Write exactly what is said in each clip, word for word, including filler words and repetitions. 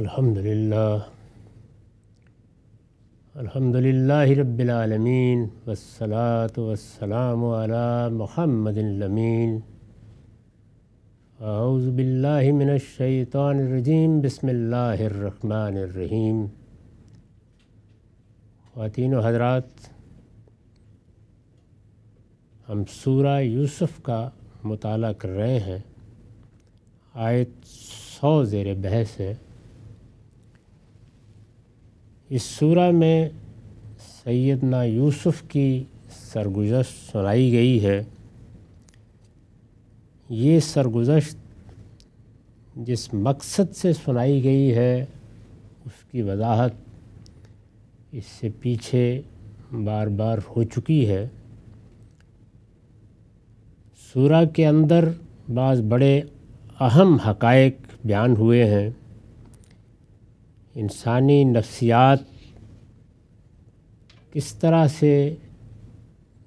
अल्हम्दुलिल्लाह अल्हम्दुलिल्लाहि रब्बिल आलमीन वस्सलातु वस्सलामु अला मुहम्मदिन लमीन। औज़ु बिल्लाहि मिनश शैतानिर रजीम, बिस्मिल्लाहिर रहमानिर रहीम। ख़वातीन व हज़रात, हम सूरा यूसुफ़ का मुताला कर रहे हैं। आयत सौ ज़ेर बहस है। इस सूरा में सैयदना यूसुफ़ की सरगुज़श्त सुनाई गई है। ये सरगुज़श्त जिस मकसद से सुनाई गई है उसकी वजाहत इससे पीछे बार बार हो चुकी है। सूरा के अंदर बाज़ बड़े अहम हक़ाइक़ बयान हुए हैं। इंसानी नफ्सियात किस तरह से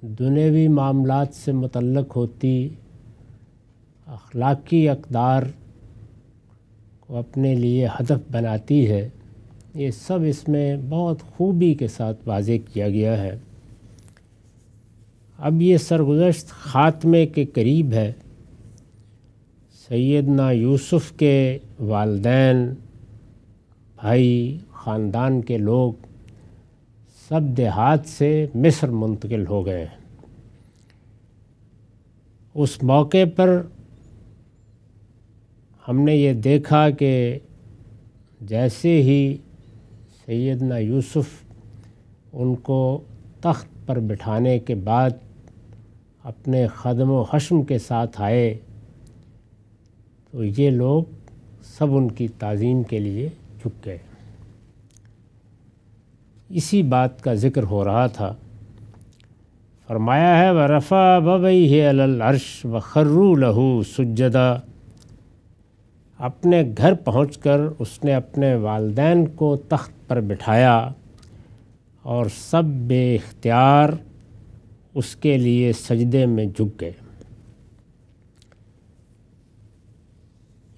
दुनियावी मामलात से मुतल्लक़ होती अखलाकी अक़दार को अपने लिए हदफ बनाती है, ये सब इसमें बहुत ख़ूबी के साथ वाज़े किया गया है। अब ये सरगुज़श्त ख़ात्मे के करीब है। सैयदना यूसुफ़ के वालदैन, भाई, ख़ानदान के लोग सब देहात से मिस्र मुंतकिल हो गए। उस मौके पर हमने ये देखा कि जैसे ही सैयदना यूसुफ़ उनको तख्त पर बिठाने के बाद अपने ख़दम व हश्म के साथ आए तो ये लोग सब उनकी ताज़ीम के लिए चुक गए। इसी बात का ज़िक्र हो रहा था। फरमाया है वरफ़ा बबई अलल अर्श व खर्रू लहू सुज्जदा। अपने घर पहुंचकर उसने अपने वालदैन को तख्त पर बिठाया और सब बेइख्तियार उसके लिए सजदे में झुक गए।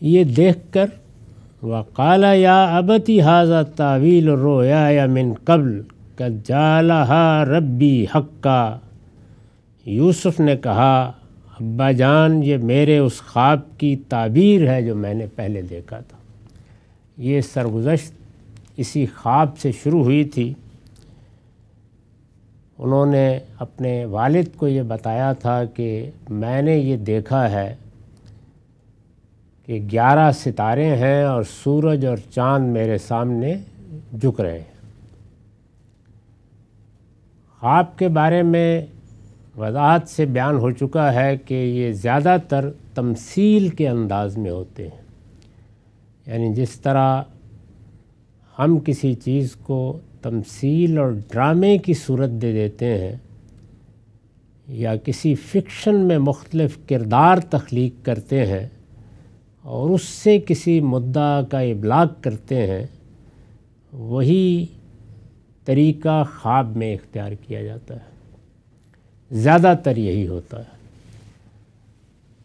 ये देखकर वक़ाला या अबती हाज़ा तावील रोया या मिन कब्ल कद जालहा रब्बी हक्का। यूसुफ़ ने कहा, अब्बा जान, ये मेरे उस ख्वाब की ताबीर है जो मैंने पहले देखा था। ये सरगुज़श्त इसी ख्वाब से शुरू हुई थी। उन्होंने अपने वालिद को ये बताया था कि मैंने ये देखा है कि ग्यारह सितारे हैं और सूरज और चाँद मेरे सामने झुक रहे हैं। ख्वाब के बारे में वजाहत से बयान हो चुका है कि ये ज़्यादातर तमसील के अंदाज़ में होते हैं, यानी जिस तरह हम किसी चीज़ को तमसील और ड्रामे की सूरत दे देते हैं या किसी फ़िक्शन में मुख्तलिफ़ किरदार तख्लीक करते हैं और उससे किसी मुद्दा का इब्लाग करते हैं, वही तरीक़ा ख्वाब में इख्तियार किया जाता है। ज़्यादातर यही होता है।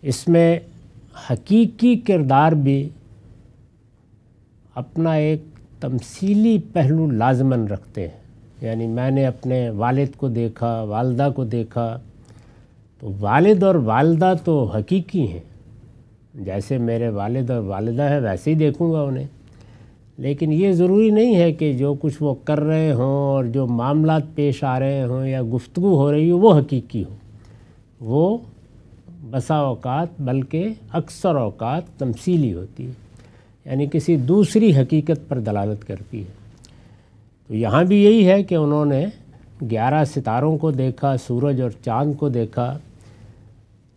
इसमें हकीकी किरदार भी अपना एक तमसीली पहलू लाजमन रखते हैं, यानी मैंने अपने वालिद को देखा, वालदा को देखा, तो वालिद और वालदा तो हकीकी हैं। जैसे मेरे वालिद और वालिदा है वैसे ही देखूंगा उन्हें, लेकिन ये ज़रूरी नहीं है कि जो कुछ वो कर रहे हों और जो मामला पेश आ रहे हों या गुफ्तगू हो रही हो वो हकीकी हो। वो बसा औकात बल्कि अक्सर औकात तमसीली होती है, यानी किसी दूसरी हकीकत पर दलालत करती है। तो यहाँ भी यही है कि उन्होंने ग्यारह सितारों को देखा, सूरज और चाँद को देखा,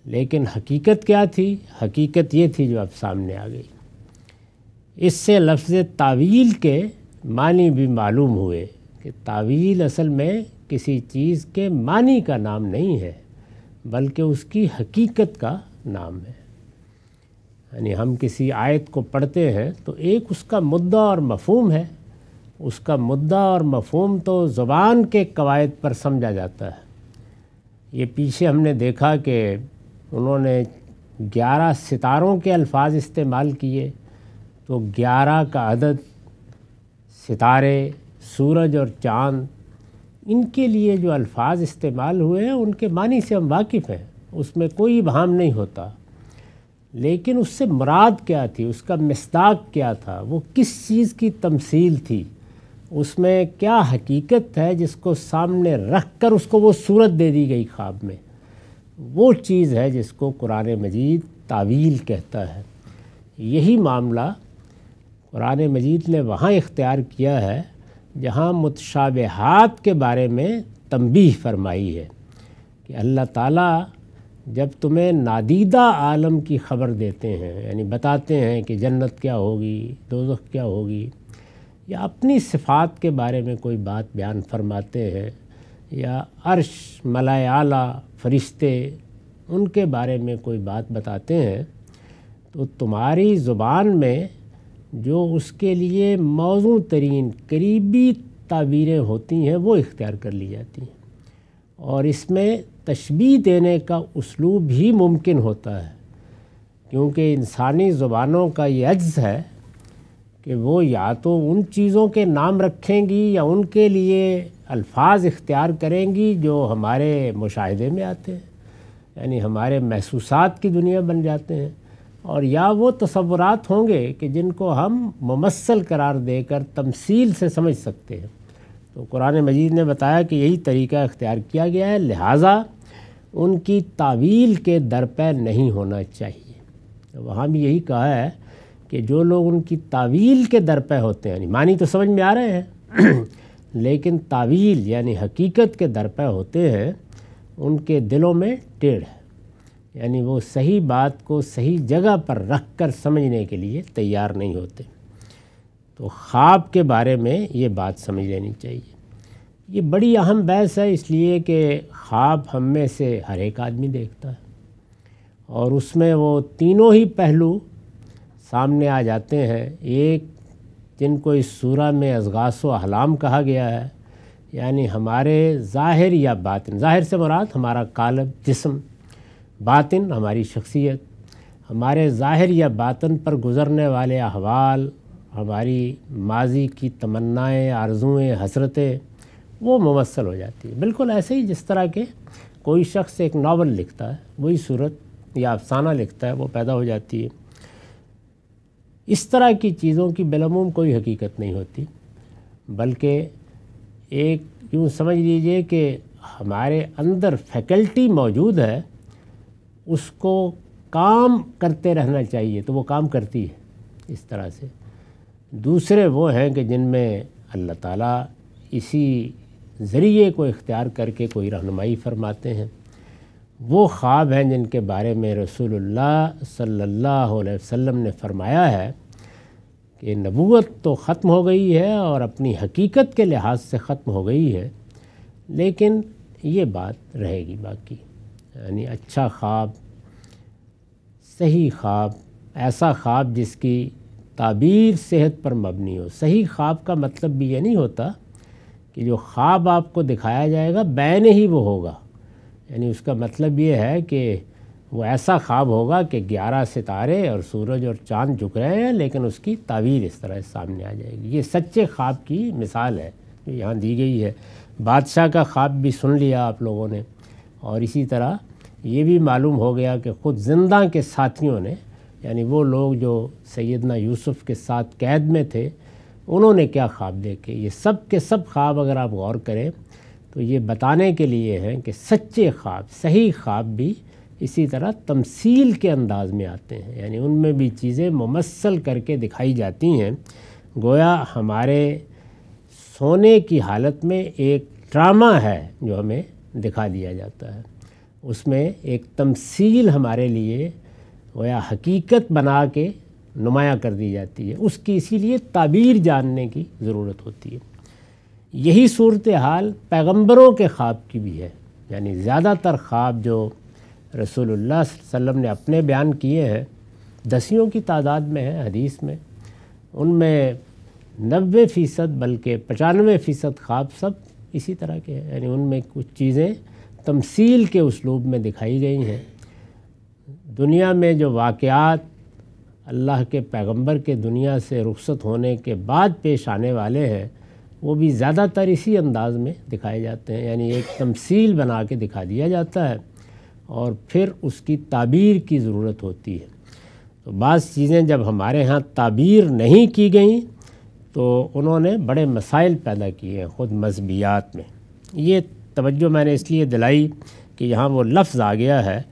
लेकिन हकीकत क्या थी? हकीकत ये थी जो अब सामने आ गई। इससे लफ्ज़ तावील के मानी भी मालूम हुए कि तावील असल में किसी चीज़ के मानी का नाम नहीं है बल्कि उसकी हकीकत का नाम है। यानी हम किसी आयत को पढ़ते हैं तो एक उसका मुद्दा और मफहूम है। उसका मुद्दा और मफहूम तो ज़ुबान के कवायद पर समझा जाता है। ये पीछे हमने देखा कि उन्होंने ग्यारह सितारों के अल्फाज इस्तेमाल किए, तो ग्यारह का अदद सितारे, सूरज और चाँद, इनके लिए जो अल्फाज इस्तेमाल हुए हैं उनके मानी से हम वाकिफ़ हैं, उसमें कोई भाम नहीं होता। लेकिन उससे मुराद क्या थी, उसका मिस्दाक क्या था, वो किस चीज़ की तमसील थी, उसमें क्या हकीकत है जिसको सामने रख कर उसको वो सूरत दे दी गई ख्वाब में, वो चीज़ है जिसको कुरान मजीद तावील कहता है। यही मामला कुरान मजीद ने वहाँ इख्तियार किया है जहाँ मुतशाबहात के बारे में तंबीह फरमाई है कि अल्लाह ताला जब तुम्हें नादीदा आलम की ख़बर देते हैं, यानी बताते हैं कि जन्नत क्या होगी, दोज़ख क्या होगी, या अपनी सिफ़ात के बारे में कोई बात बयान फरमाते हैं, या अर्श, मलाए आला, फरिश्ते, उनके बारे में कोई बात बताते हैं, तो तुम्हारी ज़ुबान में जो उसके लिए मौजू तरीन करीबी ताबीरें होती हैं वो इख्तियार कर ली जाती हैं, और इसमें तशबीह देने का उसलूब भी मुमकिन होता है, क्योंकि इंसानी ज़ुबानों का ये अज्ज़ है कि वो या तो उन चीज़ों के नाम रखेंगी या उनके लिए अल्फाज इख्तियार करेंगी जो हमारे मुशाहिदे में आते हैं, यानी हमारे महसूसात की दुनिया बन जाते हैं, और या वो तसव्वुरात होंगे कि जिनको हम मुमस्सल करार देकर तमसील से समझ सकते हैं। तो कुरान मजीद ने बताया कि यही तरीका इख्तियार किया गया है, लिहाजा उनकी तावील के दर पे नहीं होना चाहिए। तो वहाँ भी यही कहा है कि जो लोग उनकी तावील के दर पे होते हैं, यानी मानी तो समझ में आ रहे हैं लेकिन तावील यानी हकीकत के दर पे होते हैं, उनके दिलों में टेढ़ है, यानी वो सही बात को सही जगह पर रख कर समझने के लिए तैयार नहीं होते। तो ख्वाब के बारे में ये बात समझ लेनी चाहिए। ये बड़ी अहम बहस है, इसलिए कि ख्वाब हम में से हर एक आदमी देखता है और उसमें वो तीनों ही पहलू सामने आ जाते हैं। एक, जिनको इस सूरा में अज़गास व अहलाम कहा गया है, यानी हमारे ज़ाहिर या बातिन, ज़ाहिर से मुराद हमारा कालब जिस्म, बातिन हमारी शख्सियत, हमारे ज़ाहिर या बातिन पर गुज़रने वाले अहवाल, हमारी माजी की तमन्नाएँ, आरज़ुएँ, हसरतें, वो मुवस्सल हो जाती है। बिल्कुल ऐसे ही जिस तरह के कोई शख्स एक नावल लिखता है, वही सूरत या अफसाना लिखता है, वो पैदा हो जाती है। इस तरह की चीज़ों की बिलअमूम कोई हकीकत नहीं होती, बल्कि एक यूँ समझ लीजिए कि हमारे अंदर फैकल्टी मौजूद है, उसको काम करते रहना चाहिए तो वो काम करती है इस तरह से। दूसरे वो हैं कि जिनमें अल्लाह ताला इसी ज़रिए को इख्तियार करके कोई रहनुमाई फरमाते हैं, वो ख्वाब हैं जिनके बारे में रसूलुल्लाह सल्लल्लाहु अलैहि वसल्लम ने फरमाया है कि नबूवत तो ख़त्म हो गई है और अपनी हकीकत के लिहाज से ख़त्म हो गई है, लेकिन ये बात रहेगी बाकी, यानी अच्छा ख्वाब, सही ख्वाब, ऐसा ख्वाब जिसकी ताबीर सेहत पर मबनी हो। सही ख्वाब का मतलब भी ये नहीं होता कि जो ख्वाब आपको दिखाया जाएगा बैन ही वो होगा, यानी उसका मतलब ये है कि वो ऐसा ख्वाब होगा कि ग्यारह सितारे और सूरज और चाँद झुक रहे हैं, लेकिन उसकी ताबीर इस तरह सामने आ जाएगी। ये सच्चे ख्वाब की मिसाल है जो यहाँ दी गई है। बादशाह का ख्वाब भी सुन लिया आप लोगों ने, और इसी तरह ये भी मालूम हो गया कि ख़ुद जिंदा के साथियों ने, यानी वो लोग जो सैयदना यूसुफ़ के साथ कैद में थे, उन्होंने क्या ख्वाब देखे। ये सब के सब ख्वाब अगर आप गौर करें तो ये बताने के लिए हैं कि सच्चे ख्वाब, सही ख्वाब भी इसी तरह तमसील के अंदाज़ में आते हैं, यानी उनमें भी चीज़ें मुमस्सल करके दिखाई जाती हैं। गोया हमारे सोने की हालत में एक ड्रामा है जो हमें दिखा दिया जाता है, उसमें एक तमसील हमारे लिए या हकीकत बना के नुमाया कर दी जाती है, उसकी इसीलिए ताबीर जानने की ज़रूरत होती है। यही सूरत हाल पैगम्बरों के ख्वाब की भी है, यानी ज़्यादातर ख्वाब जो रसूलुल्लाह सल्लल्लाहु अलैहि वसल्लम ने अपने बयान किए हैं, दसियों की तादाद में है हदीस में, उनमें नब्बे फ़ीसद बल्कि पचानवे फ़ीसद ख्वाब सब इसी तरह के हैं, यानी उनमें कुछ चीज़ें तमसील के उसलूब में दिखाई गई हैं। दुनिया में जो वाक़ियात अल्लाह के पैगंबर के दुनिया से रुखसत होने के बाद पेश आने वाले हैं, वो भी ज़्यादातर इसी अंदाज़ में दिखाए जाते हैं। यानी एक तमसील बना के दिखा दिया जाता है और फिर उसकी ताबीर की ज़रूरत होती है। तो बाज़ चीज़ें जब हमारे यहाँ ताबीर नहीं की गई तो उन्होंने बड़े मसाइल पैदा किए हैं ख़ुद मज़हबियात में। ये तवज्जो मैंने इसलिए दिलाई कि यहाँ वो लफ्ज़ आ गया है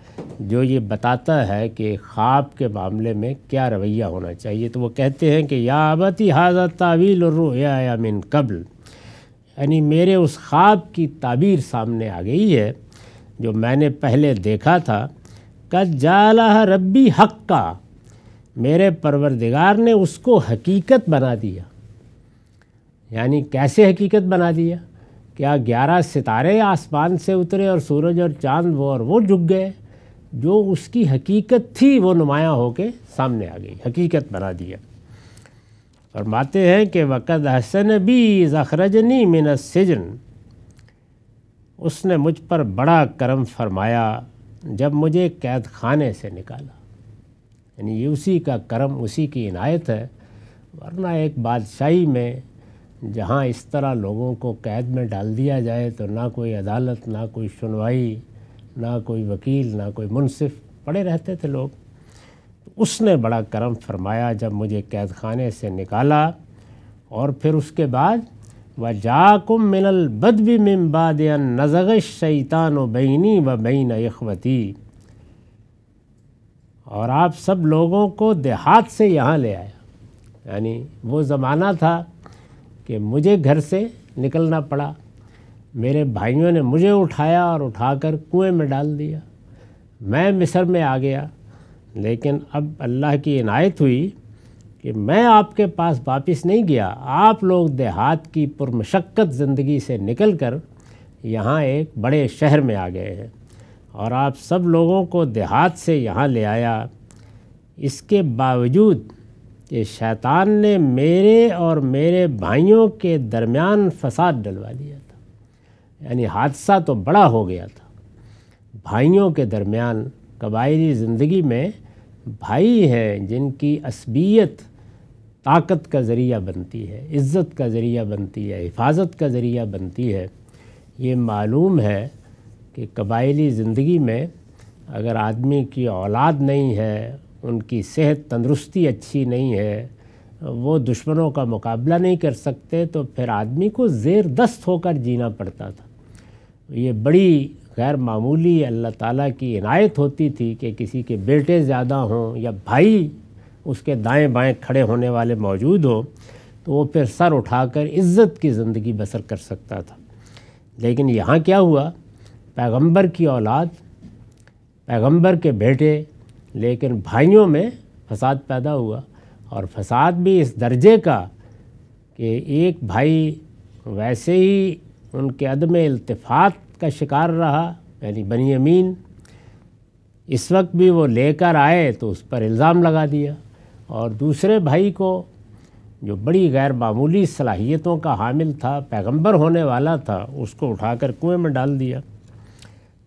जो ये बताता है कि ख़्वाब के मामले में क्या रवैया होना चाहिए। तो वो कहते हैं कि या अबती हाज़ा तावील और रुया या मिन कबल, यानी मेरे उस ख़्वाब की ताबीर सामने आ गई है जो मैंने पहले देखा था। कद जालहा रब्बी हक का, मेरे परवरदिगार ने उसको हकीकत बना दिया। यानी कैसे हकीकत बना दिया? क्या ग्यारह सितारे आसमान से उतरे और सूरज और चाँद वो और वो झुक गए? जो उसकी हकीकत थी वो नुमाया होके सामने आ गई, हकीकत बना दिया। फरमाते हैं कि वक़द हसन भी ज़खरजनी मिन सिजन, उसने मुझ पर बड़ा करम फरमाया जब मुझे कैद खाने से निकाला। यानी ये उसी का करम, उसी की इनायत है। वरना एक बादशाही में जहाँ इस तरह लोगों को कैद में डाल दिया जाए तो ना कोई अदालत, ना कोई सुनवाई, ना कोई वकील, ना कोई मुनसिफ, पड़े रहते थे लोग। तो उसने बड़ा करम फरमाया जब मुझे कैद खाने से निकाला। और फिर उसके बाद वजाकुम मिनल बदबी मिन बाद अन नज़ग़ शैतान बैनी व बैन इख़्वती, और आप सब लोगों को देहात से यहाँ ले आया। यानी वो ज़माना था कि मुझे घर से निकलना पड़ा, मेरे भाइयों ने मुझे उठाया और उठाकर कुएं में डाल दिया, मैं मिस्र में आ गया। लेकिन अब अल्लाह की इनायत हुई कि मैं आपके पास वापस नहीं गया, आप लोग देहात की पुरमशक्कत ज़िंदगी से निकलकर यहाँ एक बड़े शहर में आ गए हैं, और आप सब लोगों को देहात से यहाँ ले आया। इसके बावजूद कि शैतान ने मेरे और मेरे भाइयों के दरमियान फसाद डलवा दिया था। यानी हादसा तो बड़ा हो गया था, भाइयों के दरमियान, कबायली ज़िंदगी में भाई हैं जिनकी असबियत ताकत का ज़रिया बनती है, इज़्ज़त का ज़रिया बनती है, हिफाजत का ज़रिया बनती है। ये मालूम है कि कबायली ज़िंदगी में अगर आदमी की औलाद नहीं है, उनकी सेहत तंदरुस्ती अच्छी नहीं है, वो दुश्मनों का मुकाबला नहीं कर सकते, तो फिर आदमी को ज़ेर दस्त होकर जीना पड़ता था। ये बड़ी गैर मामूली अल्लाह ताला की इनायत होती थी कि किसी के बेटे ज़्यादा हों या भाई उसके दाएं बाएं खड़े होने वाले मौजूद हों तो वो फिर सर उठाकर इज़्ज़त की ज़िंदगी बसर कर सकता था। लेकिन यहाँ क्या हुआ? पैगंबर की औलाद, पैगंबर के बेटे, लेकिन भाइयों में फसाद पैदा हुआ। और फसाद भी इस दर्जे का कि एक भाई वैसे ही उनके अदम इल्तिफ़ात का शिकार रहा, यानी बनियामीन। इस वक्त भी वो लेकर आए तो उस पर इल्ज़ाम लगा दिया, और दूसरे भाई को जो बड़ी गैर मामूली सलाहियतों का हामिल था, पैगंबर होने वाला था, उसको उठाकर कुएं में डाल दिया।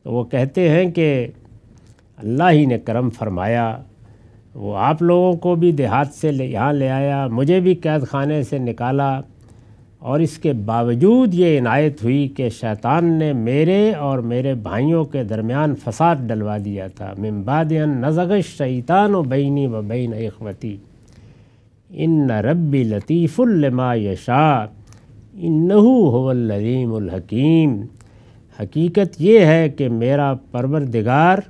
तो वो कहते हैं कि अल्लाह ही ने करम फरमाया, वो आप लोगों को भी देहात से यहाँ ले आया, मुझे भी कैद खाने से निकाला, और इसके बावजूद ये इनायत हुई कि शैतान ने मेरे और मेरे भाइयों के दरमियान फसाद डलवा दिया था। मिन बाद अन नज़ग़ शैतान बैनी व बैन इख़्वती इन्न रब्बी लतीफ़ुल लिमा यशा इन्नहु हुवल अलीमुल हकीम। हकीकत ये है कि मेरा परवरदिगार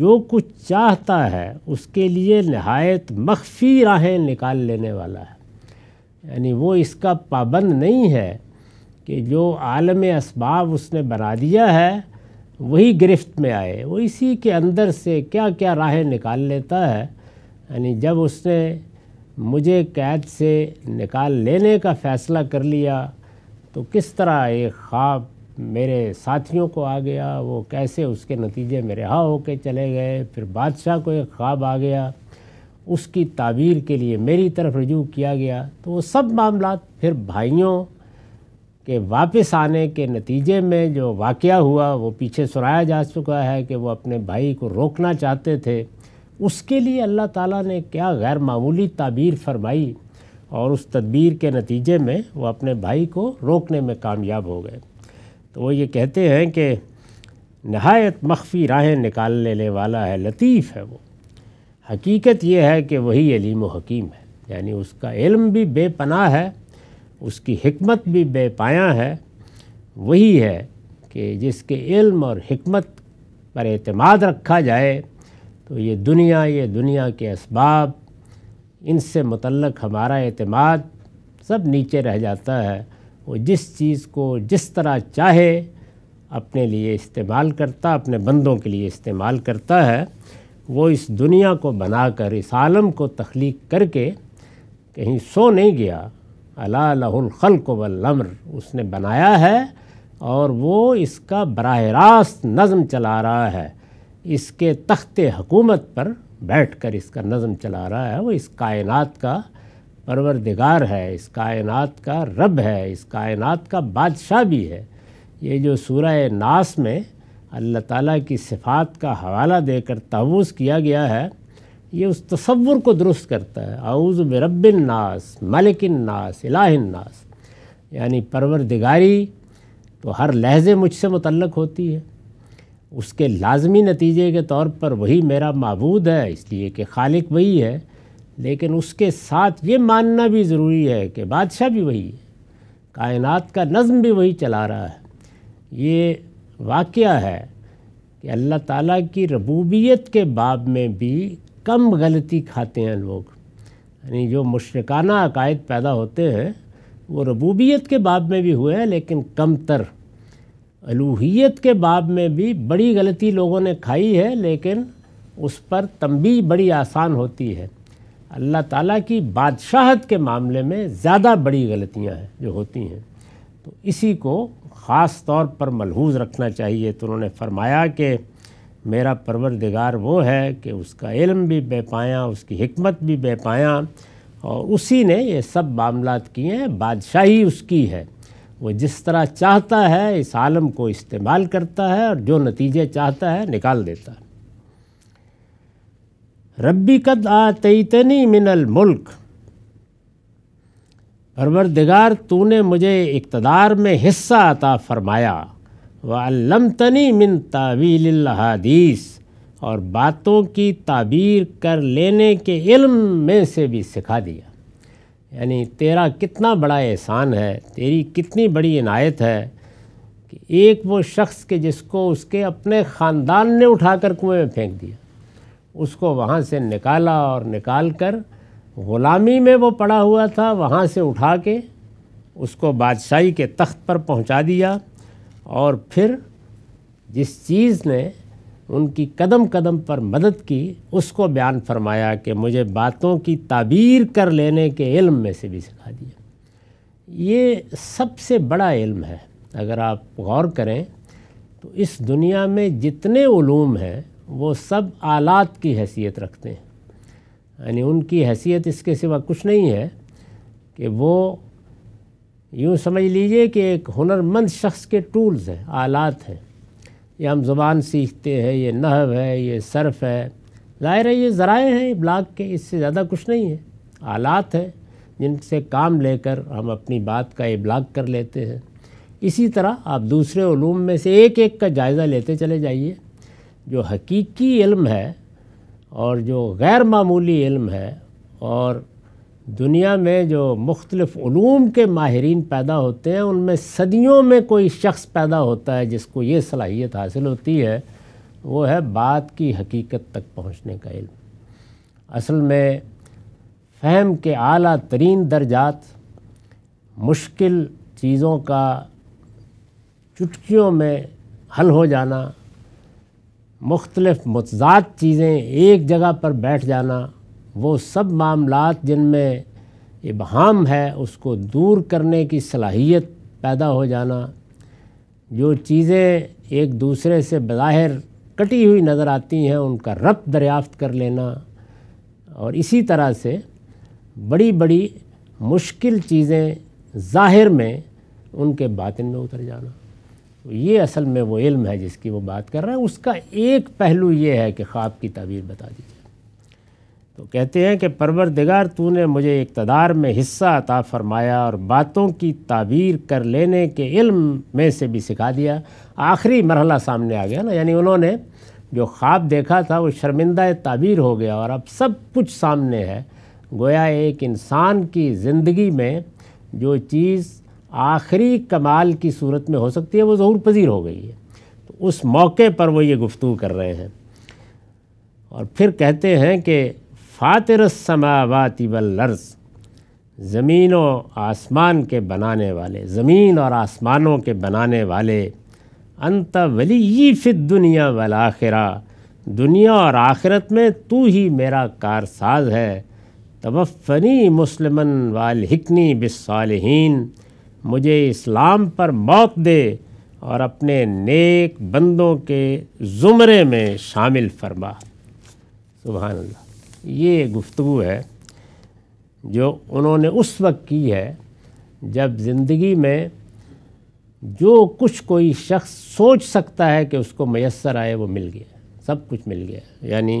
जो कुछ चाहता है उसके लिए नहायत मख्फी राहें निकाल लेने वाला है। यानी वो इसका पाबंद नहीं है कि जो आलम असबाब उसने बना दिया है वही गिरफ्त में आए, वो इसी के अंदर से क्या क्या राहें निकाल लेता है। यानी जब उसने मुझे कैद से निकाल लेने का फ़ैसला कर लिया तो किस तरह एक ख्वाब मेरे साथियों को आ गया, वो कैसे उसके नतीजे में रिहा होके चले गए। फिर बादशाह को एक ख्वाब आ गया, उसकी ताबीर के लिए मेरी तरफ रजू किया गया। तो वो सब मामलात फिर भाइयों के वापस आने के नतीजे में जो वाक़या हुआ वो पीछे सुनाया जा चुका है कि वो अपने भाई को रोकना चाहते थे, उसके लिए अल्लाह ताला ने क्या गैर मामूली ताबीर फरमाई और उस तदबीर के नतीजे में वो अपने भाई को रोकने में कामयाब हो गए। तो वो ये कहते हैं कि नहायत मख्फी राहें निकाल लेने वाला है, लतीफ़ है वो। हकीकत ये है कि वही अलीम व हकीम है, यानी उसका इल्म भी बेपनाह है, उसकी हिकमत भी बेपाया है। वही है कि जिसके इल्म और हिकमत पर एतमाद रखा जाए तो ये दुनिया, ये दुनिया के असबाब, इनसे मुतल्लक हमारा एतमाद सब नीचे रह जाता है। वो जिस चीज़ को जिस तरह चाहे अपने लिए इस्तेमाल करता, अपने बंदों के लिए इस्तेमाल करता है। वो इस दुनिया को बनाकर, इस आलम को तख्लीक करके कहीं सो नहीं गया। अला लहुल खल्क़ वल अम्र, उसने बनाया है और वो इसका बराह रास्त नज़म चला रहा है। इसके तख्त हकूमत पर बैठकर इसका नज़म चला रहा है। वो इस कायनात का परवरदिगार है, इस कायनात का रब है, इस कायनात का बादशाह भी है। ये जो सूरह नास में अल्लाह ताला की सिफ़ात का हवाला देकर तहवुज़ किया गया है, ये उस तसव्वुर को दुरुस्त करता है। आऊज़ु बिरब्बिन नास, मलिकिन नास, इलाहिन नास, यानी परवरदिगारी तो हर लहजे मुझसे मुतल्लक होती है। उसके लाजमी नतीजे के तौर पर वही मेरा माबूद है, इसलिए कि खालिक वही है। लेकिन उसके साथ ये मानना भी ज़रूरी है कि बादशाह भी वही है, कायनात का नज़म भी वही चला रहा है। ये वाक़या है कि अल्लाह ताला की रबूबियत के बाब में भी कम गलती खाते हैं लोग। यानी जो मुशरिकाना अकायद पैदा होते हैं वो रबूबियत के बाब में भी हुए हैं, लेकिन कमतर अलूहियत के बाब में भी बड़ी गलती लोगों ने खाई है, लेकिन उस पर तंबीह बड़ी आसान होती है। अल्लाह ताला की बादशाहत के मामले में ज़्यादा बड़ी गलतियां हैं जो होती हैं, तो इसी को ख़ास तौर पर मलहूज़ रखना चाहिए। तो उन्होंने फरमाया कि मेरा परवरदिगार वो है कि उसका इल्म भी बेपाया, उसकी हिकमत भी बेपाया, और उसी ने ये सब मामलात किए हैं। बादशाही उसकी है, वो जिस तरह चाहता है इस आलम को इस्तेमाल करता है और जो नतीजे चाहता है निकाल देता है। रब्बी कद आतैतनी मिनल मुल्क, परवरदिगार तूने मुझे इक़्तिदार में हिस्सा अता फ़रमाया। व अल्लमतनी मिन तावीलिल हदीस, और बातों की ताबीर कर लेने के इल्म में से भी सिखा दिया। यानी तेरा कितना बड़ा एहसान है, तेरी कितनी बड़ी इनायत है कि एक वो शख्स के जिसको उसके अपने ख़ानदान ने उठाकर कुएं में फेंक दिया, उसको वहाँ से निकाला और निकाल कर ग़ुलामी में वो पड़ा हुआ था, वहाँ से उठा के उसको बादशाही के तख्त पर पहुँचा दिया। और फिर जिस चीज़ ने उनकी कदम कदम पर मदद की उसको बयान फरमाया कि मुझे बातों की ताबीर कर लेने के इल्म में से भी सिखा दिया। ये सबसे बड़ा इल्म है। अगर आप गौर करें तो इस दुनिया में जितने उलूम हैं वो सब आलात की हैसियत रखते हैं, यानी उनकी हैसियत इसके सिवा कुछ नहीं है कि वो यूँ समझ लीजिए कि एक हुनरमंद शख्स के टूल्स हैं, आलात हैं। ये हम ज़ुबान सीखते हैं, ये नहव है, ये सर्फ़ है, ज़ाहिर है ये ज़राए हैं इब्लाग के, इससे ज़्यादा कुछ नहीं है। आलात हैं जिनसे काम लेकर हम अपनी बात का इब्लाग कर लेते हैं। इसी तरह आप दूसरे उलूम में से एक एक का जायज़ा लेते चले जाइए। जो हकीकी इल्म है और जो गैर मामूली इल्म है और दुनिया में जो मुख्तलिफ़ उलूम के माहिरीन पैदा होते हैं, उनमें सदियों में कोई शख्स पैदा होता है जिसको ये सलाहियत हासिल होती है, वो है बात की हकीकत तक पहुँचने का इल्म। असल में फ़हम के आला तरीन दर्जात, मुश्किल चीज़ों का चुटकियों में हल हो जाना, मुख्तलिफ़ मुतज़ाद चीज़ें एक जगह पर बैठ जाना, वो सब मामलात जिनमें इबहाम है उसको दूर करने की सलाहियत पैदा हो जाना। जो चीज़ें एक दूसरे से बज़ाहिर कटी हुई नज़र आती हैं उनका रब्त दरियाफ़त कर लेना, और इसी तरह से बड़ी बड़ी मुश्किल चीज़ें ज़ाहिर में उनके बातिन में उतर जाना। तो ये असल में वो इल्म है जिसकी वो बात कर रहा है। उसका एक पहलू ये है कि ख्वाब की ताबीर बता दीजिए। तो कहते हैं कि परवरदिगार तूने मुझे इक़्तिदार में हिस्सा अता फ़रमाया और बातों की ताबीर कर लेने के इल्म में से भी सिखा दिया। आखिरी मरहला सामने आ गया ना, यानी उन्होंने जो ख्वाब देखा था वो शर्मिंदा ताबीर हो गया और अब सब कुछ सामने है। गोया एक इंसान की ज़िंदगी में जो चीज़ आखिरी कमाल की सूरत में हो सकती है वो ज़हूर पज़ीर हो गई है। तो उस मौके पर वो ये गुफ्तगू कर रहे हैं और फिर कहते हैं कि फ़ातिर समावाति वल अर्ज़, ज़मीन और आसमान के बनाने वाले, ज़मीन और आसमानों के बनाने वाले, अंत वली फिद दुनिया वल आखिरा, दुनिया और आखिरत में तू ही मेरा कारसाज है। तवफ़नी मुस्लिमन वालहिकनी बिस्सालिहीन, मुझे इस्लाम पर मौत दे और अपने नेक बंदों के ज़ुमरे में शामिल फरमा। सुभान अल्लाह, ये गुफ्तगू है जो उन्होंने उस वक्त की है जब ज़िंदगी में जो कुछ कोई शख्स सोच सकता है कि उसको मैसर आए वो मिल गया, सब कुछ मिल गया। यानी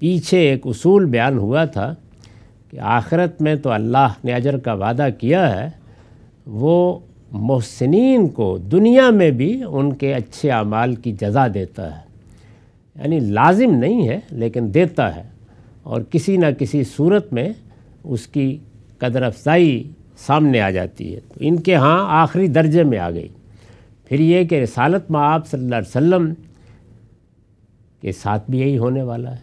पीछे एक उसूल बयान हुआ था कि आखिरत में तो अल्लाह ने अजर का वादा किया है, वो मोहसिनीन को दुनिया में भी उनके अच्छे अमाल की जज़ा देता है। यानी लाजिम नहीं है लेकिन देता है और किसी न किसी सूरत में उसकी कदर अफजाई सामने आ जाती है। तो इनके यहाँ आखिरी दर्जे में आ गई। फिर ये कि रिसालत में आप सल्लल्लाहु अलैहि वसल्लम के साथ भी यही होने वाला है,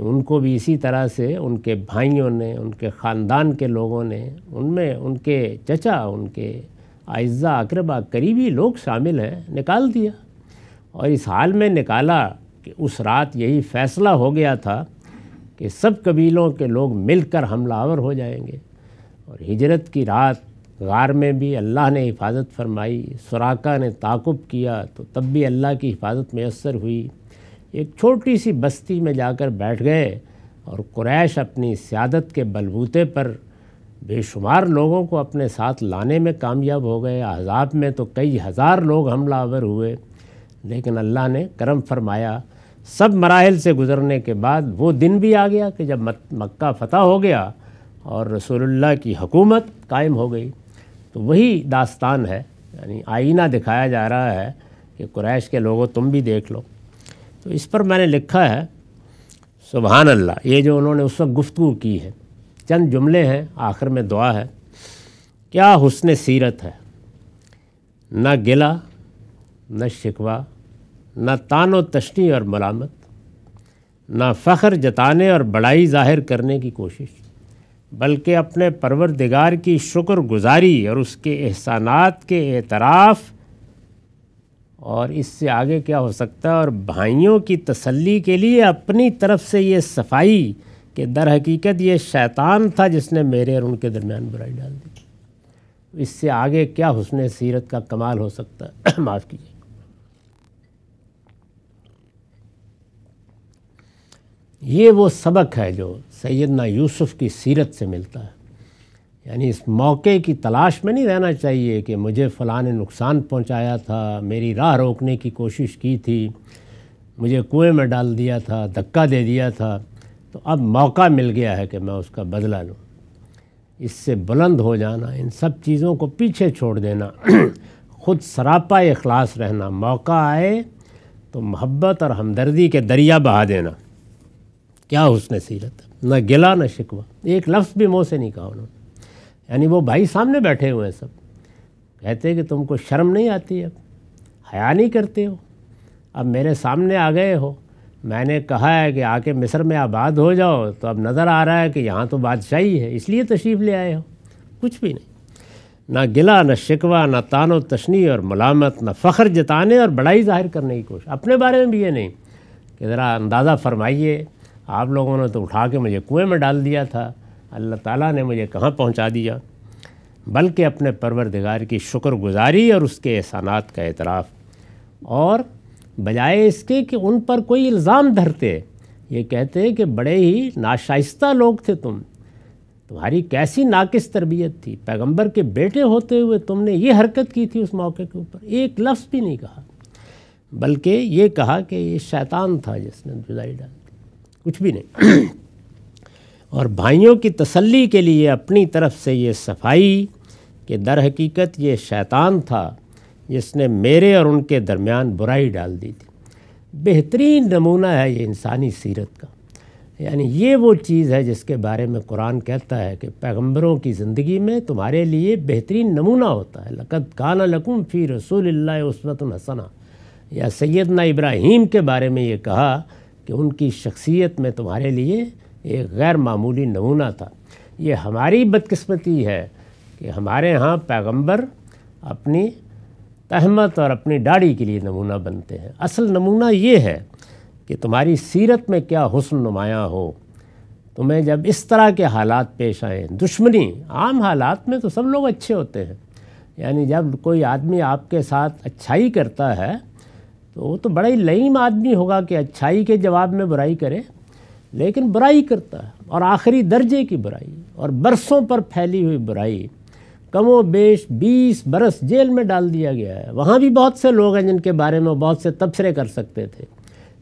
उनको भी इसी तरह से उनके भाइयों ने, उनके ख़ानदान के लोगों ने, उनमें उनके चचा, उनके आइज़ा, अकरबा, करीबी लोग शामिल हैं, निकाल दिया। और इस हाल में निकाला कि उस रात यही फ़ैसला हो गया था कि सब कबीलों के लोग मिलकर हमलावर हो जाएंगे। और हिजरत की रात गार में भी अल्लाह ने हिफाजत फरमाई, सुराका ने ताक़ुब किया तो तब भी अल्लाह की हिफाजत मैसर हुई। एक छोटी सी बस्ती में जाकर बैठ गए और कुरैश अपनी सियादत के बलबूते पर बेशुमार लोगों को अपने साथ लाने में कामयाब हो गए। अहज़ाब में तो कई हज़ार लोग हमलावर हुए, लेकिन अल्लाह ने करम फरमाया। सब मराहिल से गुज़रने के बाद वो दिन भी आ गया कि जब मक्का फ़तह हो गया और रसूलुल्लाह की हुकूमत कायम हो गई। तो वही दास्तान है, यानी आईना दिखाया जा रहा है कि कुरैश के लोगों तुम भी देख लो। तो इस पर मैंने लिखा है, सुभान अल्लाह, ये जो उन्होंने उस वक्त गुफ्तगू की है, चंद जुमले हैं, आखिर में दुआ है। क्या हुस्न सीरत है, ना गिला, ना शिकवा, ना तान व तशनी और मलामत, ना फ़ख्र जताने और बड़ाई ज़ाहिर करने की कोशिश, बल्कि अपने परवरदिगार की शुक्रगुजारी और उसके एहसानात के एतराफ़, और इससे आगे क्या हो सकता है। और भाइयों की तसल्ली के लिए अपनी तरफ से ये सफाई कि दर हकीकत ये शैतान था जिसने मेरे और उनके दरमियान बुराई डाल दी। इससे आगे क्या हुस्न सीरत का कमाल हो सकता है। माफ़ कीजिए। ये वो सबक है जो सैयदना यूसुफ़ की सीरत से मिलता है। यानी इस मौके की तलाश में नहीं रहना चाहिए कि मुझे फ़लाँ ने नुकसान पहुंचाया था, मेरी राह रोकने की कोशिश की थी, मुझे कुएं में डाल दिया था, धक्का दे दिया था, तो अब मौका मिल गया है कि मैं उसका बदला लूं। इससे बुलंद हो जाना, इन सब चीज़ों को पीछे छोड़ देना, ख़ुद सरापा इखलास रहना, मौका आए तो मोहब्बत और हमदर्दी के दरिया बहा देना। क्या हुस्न सीरत है, ना गिला ना शिकवा, एक लफ्ज़ भी मुँह से नहीं कहा उन्होंने। यानी वो भाई सामने बैठे हुए हैं, सब कहते हैं कि तुमको शर्म नहीं आती, अब हया नहीं करते हो, अब मेरे सामने आ गए हो, मैंने कहा है कि आके मिस्र में आबाद हो जाओ, तो अब नज़र आ रहा है कि यहाँ तो बादशाही है, इसलिए तशरीफ़ ले आए हो। कुछ भी नहीं, ना गिला, ना शिकवा, ना तानो तशनी और मलामत, ना फ़ख्र जताने और बड़ाई ज़ाहिर करने की कोशिश। अपने बारे में भी ये नहीं कि ज़रा अंदाज़ा फरमाइए, आप लोगों ने तो उठा के मुझे कुएँ में डाल दिया था, अल्लाह ताला ने मुझे कहाँ पहुँचा दिया। बल्कि अपने परवरदिगार की शुक्रगुजारी और उसके एहसानात का एतराफ़, और बजाय इसके कि उन पर कोई इल्ज़ाम धरते, ये कहते हैं कि बड़े ही नाशाइस्ता लोग थे तुम, तुम्हारी कैसी नाकिस तरबियत थी, पैगंबर के बेटे होते हुए तुमने ये हरकत की थी उस मौके के ऊपर। एक लफ्ज़ भी नहीं कहा, बल्कि ये कहा कि ये शैतान था जिसने जुदाई डाल दी। कुछ भी नहीं। और भाइयों की तसल्ली के लिए अपनी तरफ से ये सफाई कि दर हकीकत ये शैतान था जिसने मेरे और उनके दरमियान बुराई डाल दी थी। बेहतरीन नमूना है ये इंसानी सीरत का। यानी ये वो चीज़ है जिसके बारे में कुरान कहता है कि पैगंबरों की ज़िंदगी में तुम्हारे लिए बेहतरीन नमूना होता है। लक़द काना लकुम फ़ी रसूलिल्लाहि उसवतुन हसना, या सैयदना इब्राहीम के बारे में ये कहा कि उनकी शख्सियत में तुम्हारे लिए एक गैर मामूली नमूना था। ये हमारी बदकिस्मती है कि हमारे यहाँ पैगंबर अपनी तहमत और अपनी दाढ़ी के लिए नमूना बनते हैं। असल नमूना ये है कि तुम्हारी सीरत में क्या हुस्न नुमायाँ हो। तुम्हें जब इस तरह के हालात पेश आए, दुश्मनी, आम हालात में तो सब लोग अच्छे होते हैं, यानी जब कोई आदमी आपके साथ अच्छाई करता है तो वो तो बड़ा ही लईम आदमी होगा कि अच्छाई के जवाब में बुराई करे, लेकिन बुराई करता है और आखिरी दर्जे की बुराई और बरसों पर फैली हुई बुराई। कमो बेश बीस बरस जेल में डाल दिया गया है। वहाँ भी बहुत से लोग हैं जिनके बारे में बहुत से तबसरे कर सकते थे,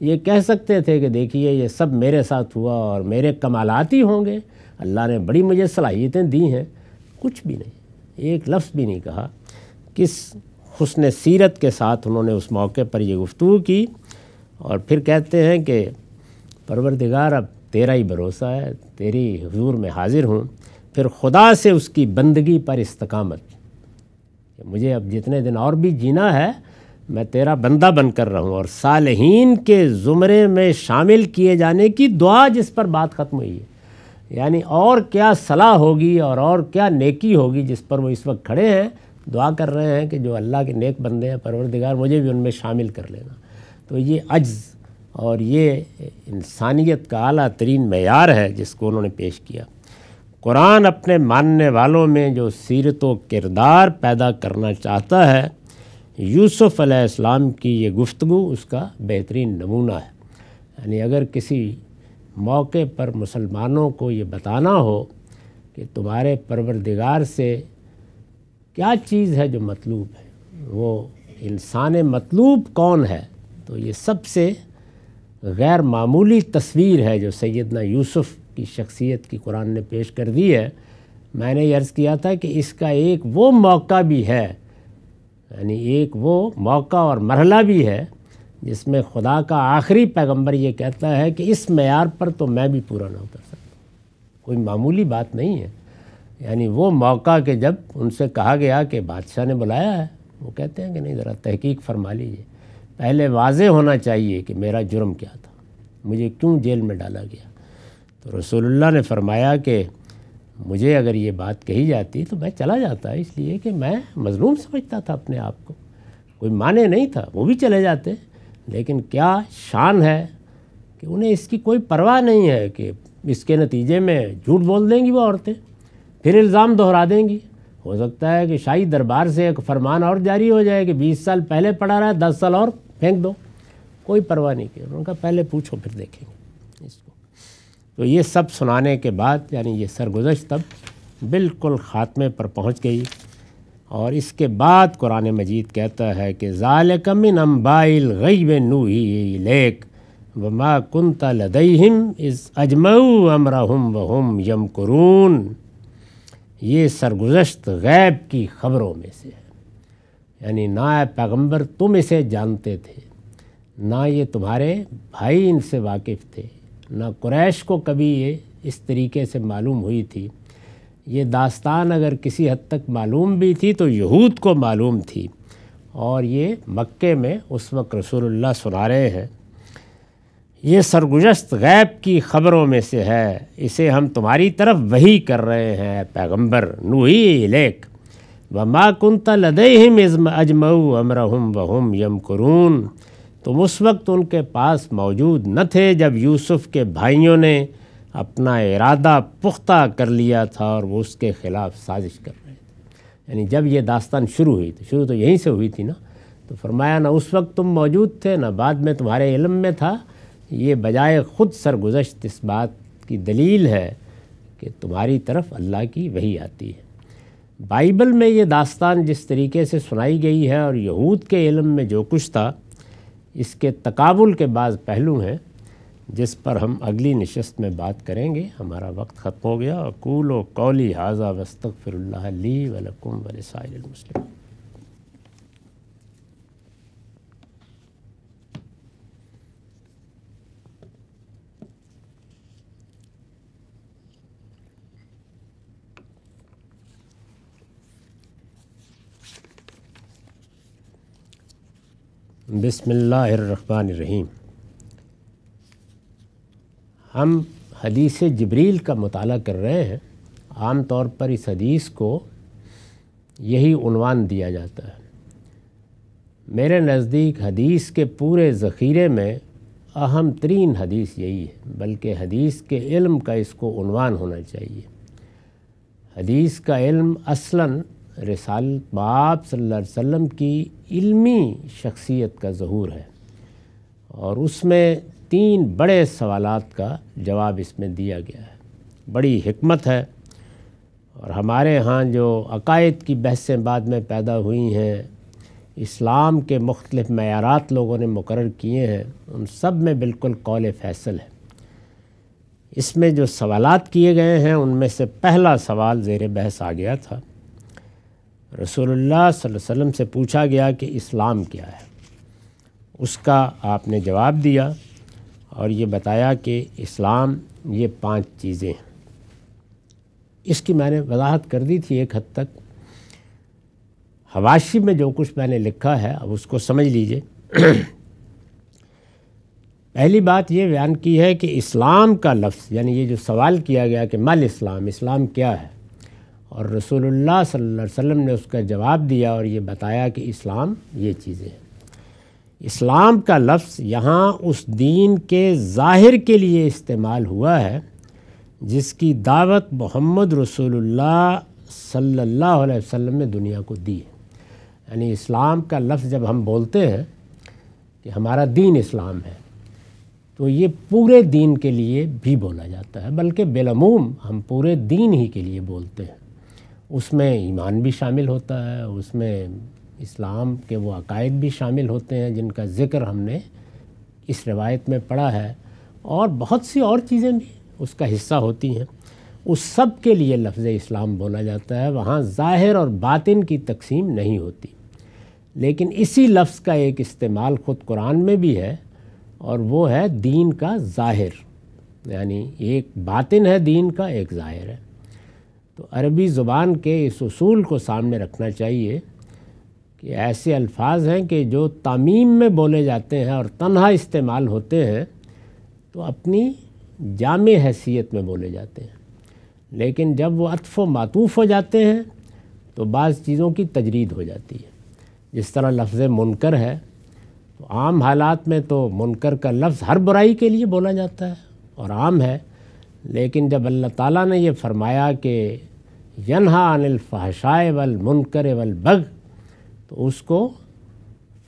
ये कह सकते थे कि देखिए ये सब मेरे साथ हुआ और मेरे कमालात ही होंगे, अल्लाह ने बड़ी मुझे सलाहियतें दी हैं। कुछ भी नहीं, एक लफ्ज़ भी नहीं कहा। किस हुस्न सीरत के साथ उन्होंने उस मौके पर ये गुफ्तगू की और फिर कहते हैं कि परवरदिगार अब तेरा ही भरोसा है, तेरी हुजूर में हाजिर हूँ। फिर खुदा से उसकी बंदगी पर इस्तकामत, मुझे अब जितने दिन और भी जीना है मैं तेरा बंदा बनकर रहूँ और सालहीन के ज़ुमरे में शामिल किए जाने की दुआ, जिस पर बात ख़त्म हुई है। यानी और क्या सलाह होगी और और क्या नेकी होगी जिस पर वो इस वक्त खड़े हैं, दुआ कर रहे हैं कि जो अल्लाह के नेक बंदे हैं परवरदिगार मुझे भी उनमें शामिल कर लेना। तो ये अज्ज़ और ये इंसानियत का आला तरीन मयार है जिसको उन्होंने पेश किया। कुरान अपने मानने वालों में जो सीरत व किरदार पैदा करना चाहता है, यूसुफ़ अलैहिस्सलाम की ये गुफ्तगू उसका बेहतरीन नमूना है। यानी अगर किसी मौके पर मुसलमानों को ये बताना हो कि तुम्हारे परवरदिगार से क्या चीज़ है जो मतलूब है, वो इंसान मतलूब कौन है, तो ये सबसे गैर मामूली तस्वीर है जो सैयदना यूसुफ़ की शख्सियत की कुरान ने पेश कर दी है। मैंने ये अर्ज़ किया था कि इसका एक वो मौका भी है, यानी एक वो मौका और मरहला भी है जिसमें खुदा का आखिरी पैगंबर ये कहता है कि इस मयार पर तो मैं भी पूरा ना उतर सकता। कोई मामूली बात नहीं है। यानी वो मौका कि जब उनसे कहा गया कि बादशाह ने बुलाया है, वो कहते हैं कि नहीं, ज़रा तहकीक फरमा लीजिए, पहले वाज़े होना चाहिए कि मेरा जुर्म क्या था, मुझे क्यों जेल में डाला गया। तो रसूलुल्लाह ने फरमाया कि मुझे अगर ये बात कही जाती तो मैं चला जाता, इसलिए कि मैं मज़लूम समझता था अपने आप को। कोई माने नहीं था, वो भी चले जाते, लेकिन क्या शान है कि उन्हें इसकी कोई परवाह नहीं है कि इसके नतीजे में झूठ बोल देंगी वो औरतें, फिर इल्ज़ाम दोहरा देंगी। हो सकता है कि शाही दरबार से एक फरमान और जारी हो जाए कि बीस साल पहले पड़ा रहा है, दस साल और फेंक दो, कोई परवाह नहीं की। उनका पहले पूछो फिर देखेंगे इसको। तो ये सब सुनाने के बाद यानी ये सरगुजश तब बिल्कुल ख़ात्मे पर पहुंच गई। और इसके बाद कुरान मजीद कहता है कि ज़ालिक मिन अम्बाइल गैब नूही इलैक वमा कुन्त लदैहिम इज़ अजमऊ अमरहुम वहुम यमकुरून। ये सरगुजश्त गैब की ख़बरों में से है। यानी ना ए पैगम्बर तुम इसे जानते थे, ना ये तुम्हारे भाई इनसे वाकिफ़ थे, ना कुरैश को कभी ये इस तरीके से मालूम हुई थी। ये दास्तान अगर किसी हद तक मालूम भी थी तो यहूद को मालूम थी, और ये मक्के में उस वक्त रसूलुल्लाह सुना रहे हैं। ये सरगुजश्त गैब की ख़बरों में से है, इसे हम तुम्हारी तरफ वही कर रहे हैं पैगंबर नूही इलैक वमा कुन्त लदैहिम अजमऊ अमरहुम वहुम यमकुरून। तुम उस वक्त उनके पास मौजूद न थे जब यूसुफ़ के भाइयों ने अपना इरादा पुख्ता कर लिया था और वो उसके ख़िलाफ़ साजिश कर रहे थे। यानी जब ये दास्तान शुरू हुई थी, शुरू तो यहीं से हुई थी ना, तो फरमाया ना उस वक्त तुम मौजूद थे ना बाद में तुम्हारे इल्म में था। ये बजाय ख़ुद सरगुजश्त इस बात की दलील है कि तुम्हारी तरफ अल्लाह की वही आती है। बाइबल में ये दास्तान जिस तरीके से सुनाई गई है और यहूद के इल्म में जो कुछ था, इसके तकाबुल के बाज़ पहलू हैं जिस पर हम अगली नशस्त में बात करेंगे। हमारा वक्त ख़त्म हो गया। अक़ूलु क़ौली हाज़ा वस्तग़फ़िरुल्लाह ली व लकुम व लिसाइरिल मुस्लिमीन। बिस्मिल्लाहिर्रहमानिर्रहीम। हम हदीस जिब्रील का मुताला कर रहे हैं। आम तौर पर इस हदीस को यही उन्वान दिया जाता है। मेरे नज़दीक हदीस के पूरे ज़ख़ीरे में अहम तरीन हदीस यही है, बल्कि हदीस के इल्म का इसको उन्वान होना चाहिए। हदीस का इल्म असलन रिसालत बाप सल्लल्लाहु अलैहि वसल्लम की इल्मी शख्सियत का ज़हूर है, और उसमें तीन बड़े सवालात का जवाब इसमें दिया गया है। बड़ी हिकमत है, और हमारे यहाँ जो अकायद की बहसें बाद में पैदा हुई हैं, इस्लाम के मुख्तलिफ़ मयारात लोगों ने मुकरर किए हैं, उन सब में बिल्कुल कौल फैसल है। इसमें जो सवालात किए गए हैं उनमें से पहला सवाल ज़ेर बहस आ गया था। रसूलुल्लाह सल्लल्लाहु अलैहि वसल्लम से पूछा गया कि इस्लाम क्या है, उसका आपने जवाब दिया और ये बताया कि इस्लाम ये पांच चीज़ें हैं। इसकी मैंने वजाहत कर दी थी एक हद तक। हवाशी में जो कुछ मैंने लिखा है अब उसको समझ लीजिए। पहली बात ये बयान की है कि इस्लाम का लफ्ज़, यानी ये जो सवाल किया गया कि मल इस्लाम, इस्लाम क्या है, और रसूलुल्लाह सल्लल्लाहु अलैहि वसल्लम ने उसका जवाब दिया और ये बताया कि इस्लाम ये चीज़ें हैं। इस्लाम का लफ्ज़ यहाँ उस दीन के ज़ाहिर के लिए इस्तेमाल हुआ है जिसकी दावत मोहम्मद रसूलुल्लाह सल्लल्लाहु अलैहि वसल्लम ने दुनिया को दी है। यानी इस्लाम का लफ्ज़ जब हम बोलते हैं कि हमारा दीन इस्लाम है, तो ये पूरे दीन के लिए भी बोला जाता है, बल्कि बिलअमूम हम पूरे दीन ही के लिए बोलते हैं। उसमें ईमान भी शामिल होता है, उसमें इस्लाम के वो अकायद भी शामिल होते हैं जिनका ज़िक्र हमने इस रिवायत में पढ़ा है, और बहुत सी और चीज़ें भी उसका हिस्सा होती हैं। उस सब के लिए लफ्ज़ इस्लाम बोला जाता है, वहाँ ज़ाहिर और बातिन की तकसीम नहीं होती। लेकिन इसी लफ्ज़ का एक इस्तेमाल ख़ुद कुरान में भी है, और वो है दीन का ज़ाहिर, यानी एक बातिन है दीन का, एक ज़ाहिर है। तो अरबी ज़ुबान के इस उसूल को सामने रखना चाहिए कि ऐसे अल्फाज हैं कि जो तामीम में बोले जाते हैं और तन्हा इस्तेमाल होते हैं तो अपनी जामे हैसियत में बोले जाते हैं, लेकिन जब वो अत्फ़ व मातूफ़ हो जाते हैं तो बाज़ चीज़ों की तजरीद हो जाती है। जिस तरह लफ्ज़ मुनकर है, तो आम हालात में तो मुनकर का लफ्ज़ हर बुराई के लिए बोला जाता है और आम है, लेकिन जब अल्लाह ताला ने यह फ़रमाया कि यन्हा अनिल फ़हशाए वल मुनकर वल बग, तो उसको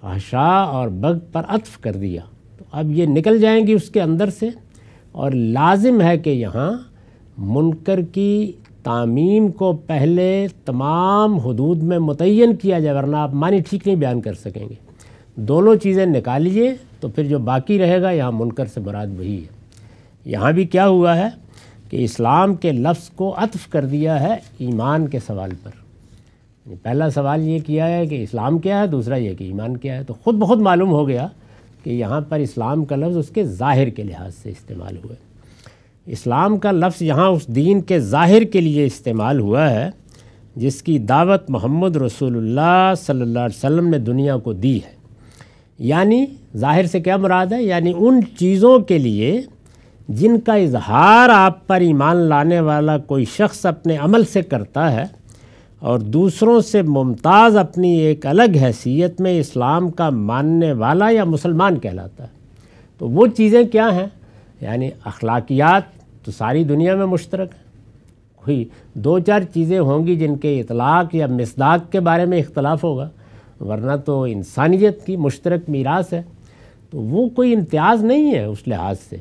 फ़हशा और बग पर अत्फ़ कर दिया। तो अब ये निकल जाएंगी उसके अंदर से, और लाजिम है कि यहाँ मुनकर की तामीम को पहले तमाम हदूद में मुतय्यन किया जाए, वरना आप मानी ठीक नहीं बयान कर सकेंगे। दोनों चीज़ें निकालिए तो फिर जो बाकी रहेगा, यहाँ मुनकर से मुराद वही है। यहाँ भी क्या हुआ है कि इस्लाम के लफ्ज़ को अत्फ़ कर दिया है ईमान के सवाल पर। पहला सवाल ये किया है कि इस्लाम क्या है, दूसरा ये कि ईमान क्या है। तो ख़ुद बहुत मालूम हो गया कि यहाँ पर इस्लाम का लफ्ज़ उसके ज़ाहिर के लिहाज से इस्तेमाल हुआ है। इस्लाम का लफ्ज़ यहाँ उस दीन के ज़ाहिर के लिए इस्तेमाल हुआ है जिसकी दावत मोहम्मद रसूलुल्लाह सल्लल्लाहु अलैहि वसल्लम ने दुनिया को दी है। यानी ज़ाहिर से क्या मुराद है, यानी उन चीज़ों के लिए जिनका इजहार आप पर ईमान लाने वाला कोई शख्स अपने अमल से करता है और दूसरों से मुमताज़ अपनी एक अलग हैसियत में इस्लाम का मानने वाला या मुसलमान कहलाता है। तो वो चीज़ें क्या हैं, यानी अखलाकियात तो सारी दुनिया में मुश्तरक है, कोई दो चार चीज़ें होंगी जिनके इतलाक़ या मिसदाक़ के बारे में इख्तलाफ होगा, वरना तो इंसानियत की मुश्तरक मीरास है। तो वो कोई इम्तियाज़ नहीं है उस लिहाज से,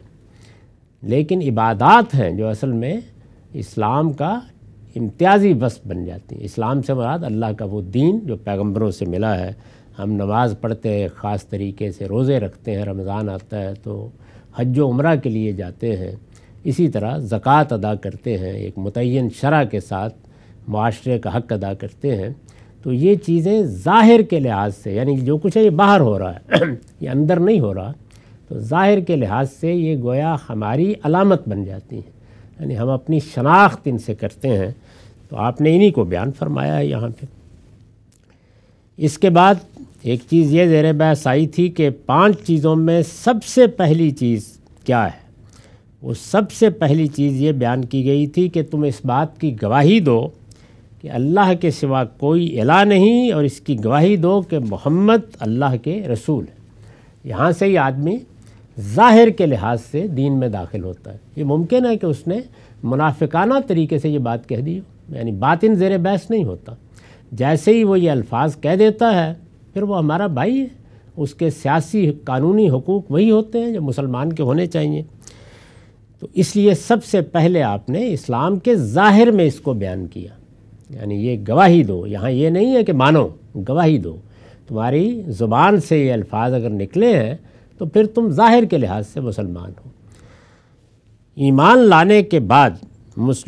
लेकिन इबादात हैं जो असल में इस्लाम का इम्तियाज़ी वस्फ़ बन जाती है। इस्लाम से मुराद अल्लाह का वो दीन जो पैगंबरों से मिला है। हम नमाज़ पढ़ते हैं ख़ास तरीके से, रोज़े रखते हैं, रमज़ान आता है तो हज व उमरा के लिए जाते हैं, इसी तरह ज़कात अदा करते हैं, एक मुतय्यन शरअ के साथ माशरे का हक़ अदा करते हैं। तो ये चीज़ें ज़ाहिर के लिहाज से, यानी जो कुछ है ये बाहर हो रहा है, ये अंदर नहीं हो रहा, तो ज़ाहिर के लिहाज से ये गोया हमारी अलामत बन जाती हैं, यानी हम अपनी शनाख्त इनसे करते हैं। तो आपने इन्हीं को बयान फरमाया है यहाँ पे। इसके बाद एक चीज़ ये ज़ेर बहस आई थी कि पांच चीज़ों में सबसे पहली चीज़ क्या है। वो सबसे पहली चीज़ ये बयान की गई थी कि तुम इस बात की गवाही दो कि अल्लाह के सिवा कोई इला नहीं, और इसकी गवाही दो कि मोहम्मद अल्लाह के रसूल है। यहाँ से ही आदमी ज़ाहिर के लिहाज से दीन में दाखिल होता है। ये मुमकिन है कि उसने मुनाफिकाना तरीके से ये बात कह दी, यानी बातिन ज़ेर बहस नहीं होता। जैसे ही वो ये अल्फाज कह देता है फिर वो हमारा भाई है, उसके सियासी कानूनी हकूक़ वही होते हैं जो मुसलमान के होने चाहिए। तो इसलिए सबसे पहले आपने इस्लाम के ज़ाहिर में इसको बयान किया, यानी ये गवाही दो। यहाँ ये नहीं है कि मानो, गवाही दो। तुम्हारी ज़ुबान से ये अल्फाज अगर निकले हैं तो फिर तुम ज़ाहिर के लिहाज से मुसलमान हो। ईमान लाने के बाद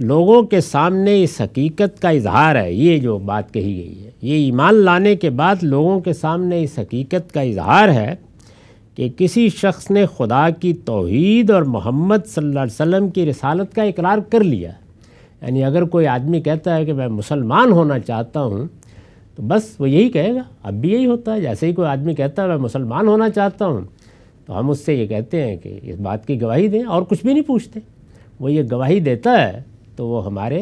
लोगों के सामने इस हकीकत का इजहार है, ये जो बात कही गई है, ये ईमान लाने के बाद लोगों के सामने इस हकीकत का इजहार है कि किसी शख्स ने खुदा की तौहीद और मोहम्मद सल्लल्लाहु अलैहि वसल्लम की रिसालत का इकरार कर लिया। यानी अगर कोई आदमी कहता है कि मैं मुसलमान होना चाहता हूँ, तो बस वो यही कहेगा। अब भी यही होता है, जैसे ही कोई आदमी कहता है मैं मुसलमान होना चाहता हूँ, तो हम उससे ये कहते हैं कि इस बात की गवाही दें, और कुछ भी नहीं पूछते। वो ये गवाही देता है तो वो हमारे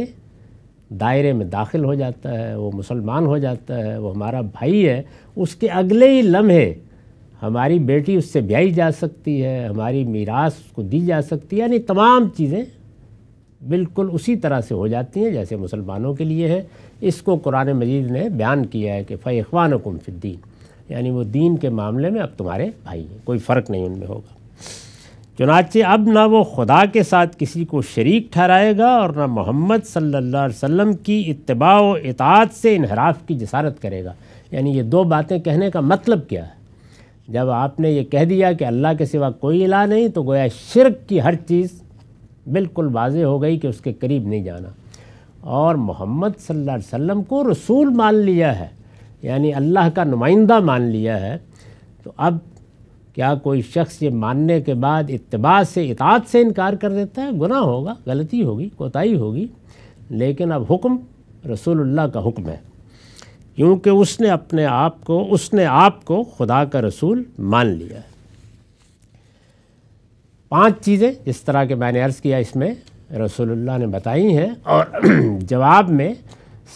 दायरे में दाखिल हो जाता है, वो मुसलमान हो जाता है, वो हमारा भाई है। उसके अगले ही लम्हे हमारी बेटी उससे ब्याही जा सकती है, हमारी मीरास उसको दी जा सकती है। यानी तमाम चीज़ें बिल्कुल उसी तरह से हो जाती हैं जैसे मुसलमानों के लिए है। इसको कुरान मजीद ने बयान किया है कि फ़इख़्वानुकुम फ़िद्दीन, यानी वो दीन के मामले में अब तुम्हारे भाई हैं, कोई फ़र्क नहीं उनमें होगा। चुनाचे अब ना वो खुदा के साथ किसी को शरीक ठहराएगा और ना मोहम्मद सल्लल्लाहु अलैहि वसल्लम की इत्तिबा व इताअत से इनहराफ की जसारत करेगा। यानी ये दो बातें कहने का मतलब क्या है? जब आपने ये कह दिया कि अल्लाह के सिवा कोई इला नहीं, तो गोया शिर्क की हर चीज़ बिल्कुल वाज़ेह हो गई कि उसके करीब नहीं जाना, और मोहम्मद सल्लल्लाहु अलैहि वसल्लम को रसूल मान लिया है, यानी अल्लाह का नुमाइंदा मान लिया है। तो अब क्या कोई शख्स ये मानने के बाद इत्तिबा से इताअत से इनकार कर देता है? गुनाह होगा, गलती होगी, कोताही होगी। लेकिन अब हुक्म रसूलुल्लाह का हुक्म है, क्योंकि उसने अपने आप को उसने आप को खुदा का रसूल मान लिया है। पांच चीज़ें जिस तरह के मैंने अर्ज़ किया इसमें रसूलुल्लाह ने बताई हैं, और जवाब में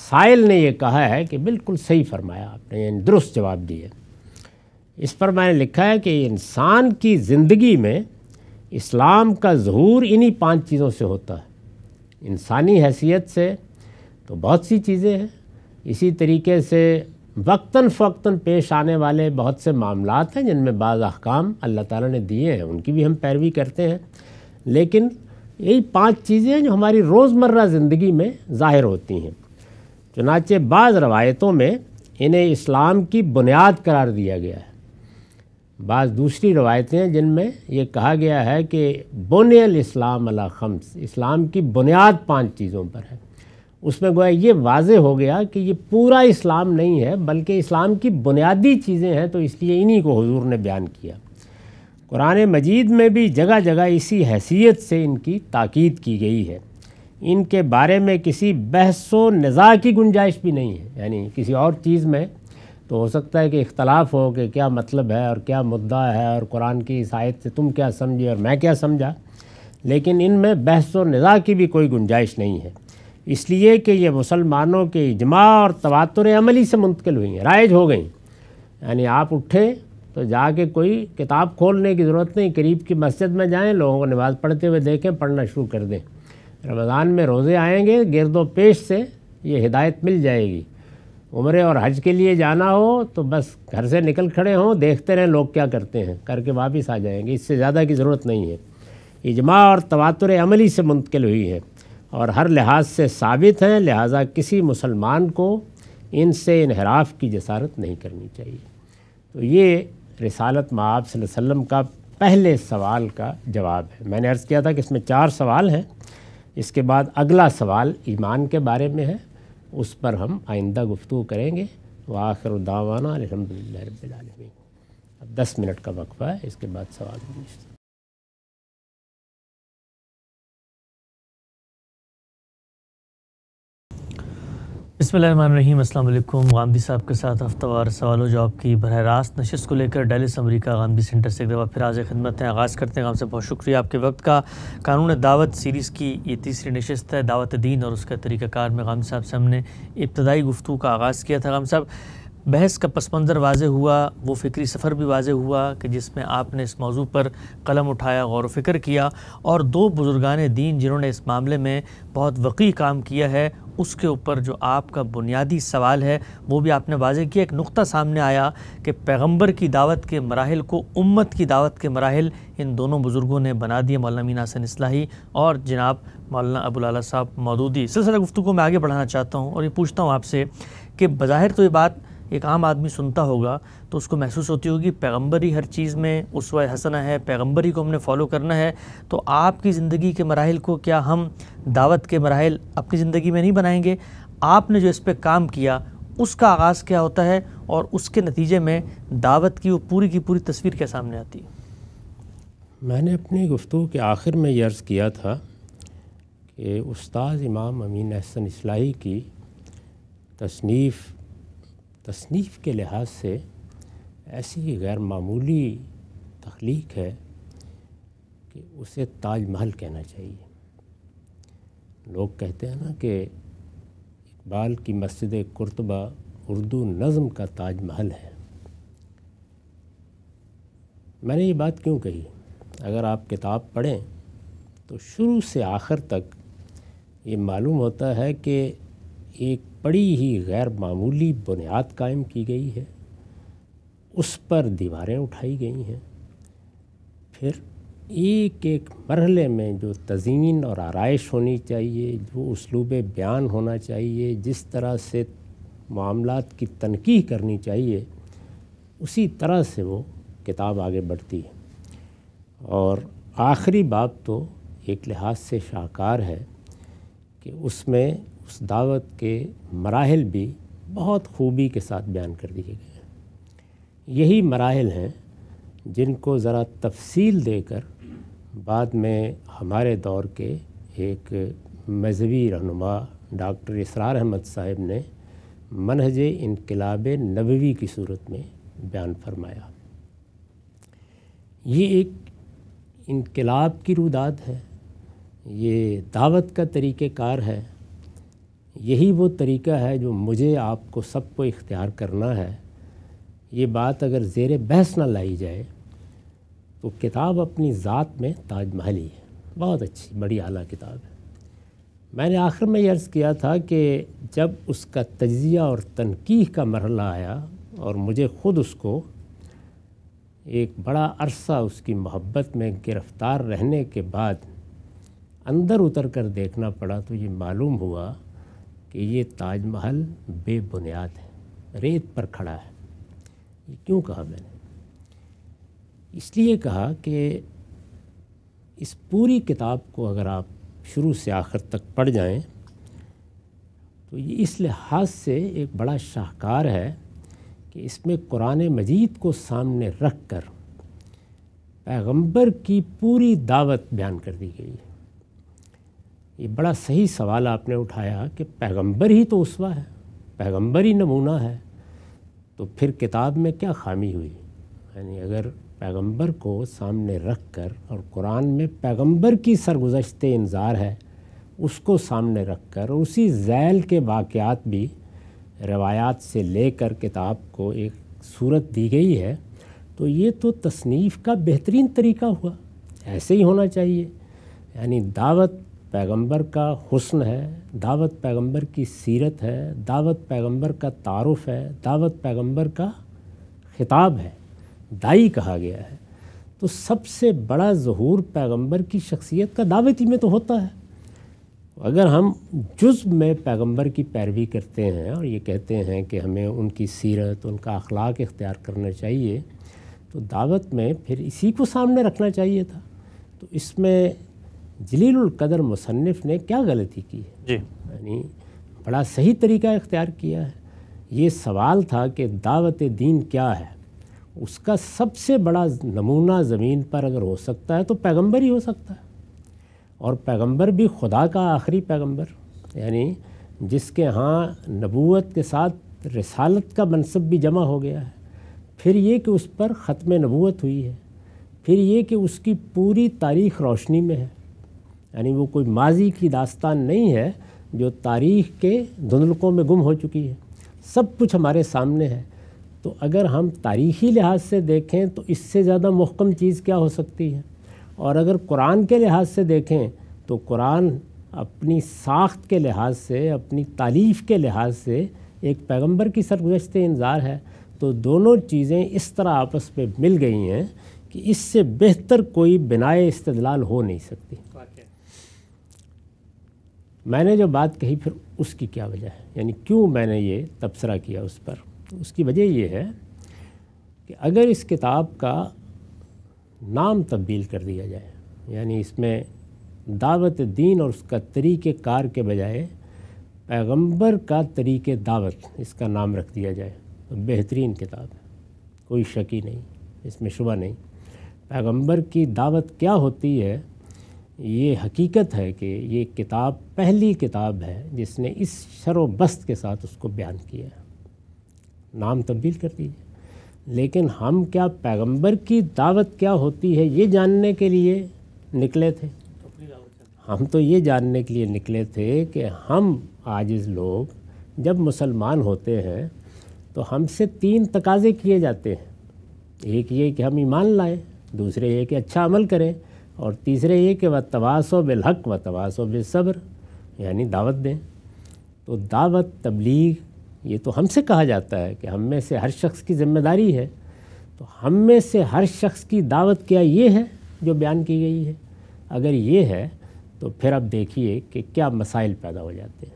साइल ने यह कहा है कि बिल्कुल सही फरमाया आपने, यानी दुरुस्त जवाब दिए। इस पर मैंने लिखा है कि इंसान की ज़िंदगी में इस्लाम का ज़हूर इन्हीं पांच चीज़ों से होता है। इंसानी हैसियत से तो बहुत सी चीज़ें हैं, इसी तरीके से वक्तन फ़क्तन पेश आने वाले बहुत से मामलात हैं जिनमें बाज़ अहकाम अल्लाह ताला ने दिए हैं, उनकी भी हम पैरवी करते हैं। लेकिन यही पांच चीज़ें हैं जो हमारी रोज़मर्रा ज़िंदगी में ज़ाहिर होती हैं। चुनाचे बाज़ रवायतों में इन्हें इस्लाम की बुनियाद करार दिया गया है। बाज़ दूसरी रवायतें हैं जिनमें यह कहा गया है कि बुनियल इस्लाम अला खम्स, इस्लाम की बुनियाद पांच चीज़ों पर है। उसमें गोया ये वाज़े हो गया कि ये पूरा इस्लाम नहीं है बल्कि इस्लाम की बुनियादी चीज़ें हैं, तो इसलिए इन्हीं को हुजूर ने बयान किया। कुरान मजीद में भी जगह जगह इसी हैसियत से इनकी ताकीद की गई है। इनके बारे में किसी बहस व निज़ा की गुंजाइश भी नहीं है, यानी किसी और चीज़ में तो हो सकता है कि इख्तलाफ हो कि क्या मतलब है और क्या मुद्दा है और कुरान की इस आयत से तुम क्या समझे और मैं क्या समझा, लेकिन इनमें बहस और निज़ा की भी कोई गुंजाइश नहीं है, इसलिए कि ये मुसलमानों के इजमा और तवातुर अमली से मुंतकिल हुई हैं, राइज हो गई। यानी आप उठे तो जाके कोई किताब खोलने की ज़रूरत नहीं, करीब की मस्जिद में जाएँ, लोगों को नमाज़ पढ़ते हुए देखें, पढ़ना शुरू कर दें। रमज़ान में रोज़े आएंगे, गिरदो पेश से ये हिदायत मिल जाएगी। उम्रे और हज के लिए जाना हो तो बस घर से निकल खड़े हों, देखते रहें लोग क्या करते हैं, करके वापस आ जाएंगे, इससे ज़्यादा की ज़रूरत नहीं है। इजमा और तवातुर अमली से मुंतकिल हुई है और हर लिहाज से साबित हैं, लिहाजा किसी मुसलमान को इनसे इनहराफ की जसारत नहीं करनी चाहिए। तो ये रिसालत माआब सल्लल्लाहु अलैहि वसल्लम का पहले सवाल का जवाब है। मैंने अर्ज़ किया था कि इसमें चार सवाल हैं। इसके बाद अगला सवाल ईमान के बारे में है, उस पर हम आइंदा गुफ्तगू करेंगे। व आखिर दावाना अल्हम्दुलिल्लाह रब्बिल आलमीन। अब दस मिनट का वक्फा है, इसके बाद सवाल होंगे। बिस्मिल्लाहिर्रहमानिर्रहीम। अस्सलाम वालेकुम। गांधी साहब के साथ हफ्तावार सवालों जवाब की बरह रास्त नशिस्त को लेकर डेलिस अमरीका गांधी सेंटर से एक दफ़ा फिर हाज़िर खिदमत है। आगाज़ करते हैं आपसे, बहुत शुक्रिया आपके वक्त का। कानून दावत सीरीज़ की ये तीसरी नशिस्त है। दावत दीन और उसका तरीक़ाकार में गांधी साहब से हमने इब्तदाई गुफ्तगू का आगाज़ किया था। गांधी साहब, बहस का पस मंज़र वाज़े हुआ, वो फ़िक्री सफ़र भी वाज़े हुआ कि जिसमें आपने इस मौजू पर कलम उठाया, गौर व फ़िक्र किया, और दो बुज़ुर्गान दीन जिन्होंने इस मामले में बहुत वक़ी काम किया है उसके ऊपर जो आपका बुनियादी सवाल है वो भी आपने वाज़े किया। एक नुक्ता सामने आया कि पैगंबर की दावत के मराहिल को उम्मत की दावत के मराहिल इन दोनों बुज़ुर्गों ने बना दिए, मौलाना मीना हसन इस्लाही और जनाब मौलाना अबुल आला साहब मौदूदी। सिलसिला गुफ्तगू को मैं आगे बढ़ाना चाहता हूँ और ये पूछता हूँ आपसे कि बज़ाहिर तो ये बात एक आम आदमी सुनता होगा तो उसको महसूस होती होगी पैगंबर ही हर चीज़ में उसवा हसना है, पैगंबर ही को हमने फॉलो करना है। तो आपकी ज़िंदगी के मराहिल को क्या हम दावत के मराहिल अपनी ज़िंदगी में नहीं बनाएंगे? आपने जो इस पर काम किया उसका आगाज़ क्या होता है और उसके नतीजे में दावत की वो पूरी की पूरी तस्वीर क्या सामने आती है? मैंने अपनी गुफ्तगू के आखिर में यह अर्ज़ किया था कि उस्ताद इमाम अमीन अहसन इस्लाही की तसनीफ़ तसनीफ़ के लिहाज से ऐसी गैर मामूली तख्लीक है कि उसे ताजमहल कहना चाहिए। लोग कहते हैं ना कि इकबाल की मस्जिद कुर्तबा उर्दू नज़म का ताजमहल है। मैंने ये बात क्यों कही? अगर आप किताब पढ़ें तो शुरू से आखिर तक ये मालूम होता है कि एक बड़ी ही गैर मामूली बुनियाद कायम की गई है, उस पर दीवारें उठाई गई हैं, फिर एक एक मरहले में जो तज़ीन और आराइश होनी चाहिए, जो उसलूब बयान होना चाहिए, जिस तरह से मामलात की तनकीह करनी चाहिए, उसी तरह से वो किताब आगे बढ़ती है। और आखिरी बाब तो एक लिहाज से शाहकार है कि उसमें उस दावत के मराहिल भी बहुत खूबी के साथ बयान कर दिए गए हैं। यही मराहिल हैं जिनको ज़रा तफसील देकर बाद में हमारे दौर के एक मज़हबी रहनुमा डॉक्टर इसरार अहमद साहब ने मनहज इनकलाब नबवी की सूरत में बयान फरमाया। ये एक इनकलाब की रुदात है, ये दावत का तरीक़ेकार है, यही वो तरीक़ा है जो मुझे आपको सबको इख्तियार करना है। ये बात अगर ज़ेर बहस ना लाई जाए तो किताब अपनी ज़ात में ताजमहल ही है, बहुत अच्छी बड़ी आला किताब है। मैंने आखिर में ये अर्ज़ किया था कि जब उसका तज्ज़िया और तनकीह का मरहला आया और मुझे ख़ुद उसको एक बड़ा अरसा उसकी मोहब्बत में गिरफ़्तार रहने के बाद अंदर उतर कर देखना पड़ा तो ये मालूम हुआ कि ये ताजमहल बेबुनियाद है, रेत पर खड़ा है। ये क्यों कहा मैंने? इसलिए कहा कि इस पूरी किताब को अगर आप शुरू से आखिर तक पढ़ जाएं तो ये इस लिहाज से एक बड़ा शाहकार है कि इसमें कुरान मजीद को सामने रख कर पैगम्बर की पूरी दावत बयान कर दी गई है। ये बड़ा सही सवाल आपने उठाया कि पैगंबर ही तो उसवा है, पैगंबर ही नमूना है, तो फिर किताब में क्या खामी हुई? यानी अगर पैगंबर को सामने रख कर और कुरान में पैगंबर की सरगुज़श्ते इंतज़ार है उसको सामने रख कर उसी ज़ैल के वाक़यात भी रवायात से लेकर किताब को एक सूरत दी गई है तो ये तो तसनीफ़ का बेहतरीन तरीक़ा हुआ। ऐसे ही होना चाहिए। यानी दावत पैगंबर का हुस्न है, दावत पैगंबर की सीरत है, दावत पैगंबर का तारुफ़ है, दावत पैगंबर का ख़िताब है, दाई कहा गया है। तो सबसे बड़ा ज़हूर पैगंबर की शख्सियत का दावती में तो होता है। अगर हम जुज़्व में पैगंबर की पैरवी करते हैं और ये कहते हैं कि हमें उनकी सीरत, उनका अखलाक इख्तियार करना चाहिए तो दावत में फिर इसी को सामने रखना चाहिए था। तो इसमें जलीलुल कदर मुसन्निफ़ ने क्या गलती की है, जी यानी बड़ा सही तरीका इख्तियार किया है। ये सवाल था कि दावत दीन क्या है, उसका सबसे बड़ा नमूना ज़मीन पर अगर हो सकता है तो पैगंबर ही हो सकता है, और पैगंबर भी खुदा का आखिरी पैगंबर, यानी जिसके यहाँ नबूवत के साथ रिसालत का मनसब भी जमा हो गया है। फिर ये कि उस पर ख़त्म नबूवत हुई है, फिर ये कि उसकी पूरी तारीख़ रोशनी में है, यानी वो कोई माजी की दास्तान नहीं है जो तारीख़ के धुंधलकों में गुम हो चुकी है, सब कुछ हमारे सामने है। तो अगर हम तारीख़ी लिहाज से देखें तो इससे ज़्यादा मुहकम चीज़ क्या हो सकती है, और अगर कुरान के लिहाज से देखें तो कुरान अपनी साख्त के लिहाज से, अपनी तालीफ़ के लिहाज से एक पैगंबर की सरगुज़श्त इंतज़ार है। तो दोनों चीज़ें इस तरह आपस में मिल गई हैं कि इससे बेहतर कोई बिनाए इस्तदलाल हो नहीं सकती। मैंने जो बात कही फिर उसकी क्या वजह है, यानी क्यों मैंने ये तबसरा किया उस पर, तो उसकी वजह ये है कि अगर इस किताब का नाम तब्दील कर दिया जाए, यानी इसमें दावत दीन और उसका तरीक़े कार के बजाय पैगंबर का तरीक़े दावत इसका नाम रख दिया जाए तो बेहतरीन किताब है, कोई शक ही नहीं, इसमें शुबा नहीं। पैगंबर की दावत क्या होती है, ये हकीकत है कि ये किताब पहली किताब है जिसने इस शरो बस्त के साथ उसको बयान किया है। नाम तब्दील कर दीजिए, लेकिन हम क्या पैगंबर की दावत क्या होती है ये जानने के लिए निकले थे? हम तो ये जानने के लिए निकले थे कि हम आजिज़ लोग जब मुसलमान होते हैं तो हमसे तीन तकाजे किए जाते हैं, एक ये कि हम ईमान लाएं, दूसरे ये कि अच्छा अमल करें, और तीसरे ये कि वतवासो बिलहक वतवासो बिसब्र, यानी दावत दें। तो दावत तबलीग ये तो हमसे कहा जाता है कि हम में से हर शख्स की ज़िम्मेदारी है। तो हम में से हर शख्स की दावत क्या ये है जो बयान की गई है? अगर ये है तो फिर आप देखिए कि क्या मसाइल पैदा हो जाते हैं,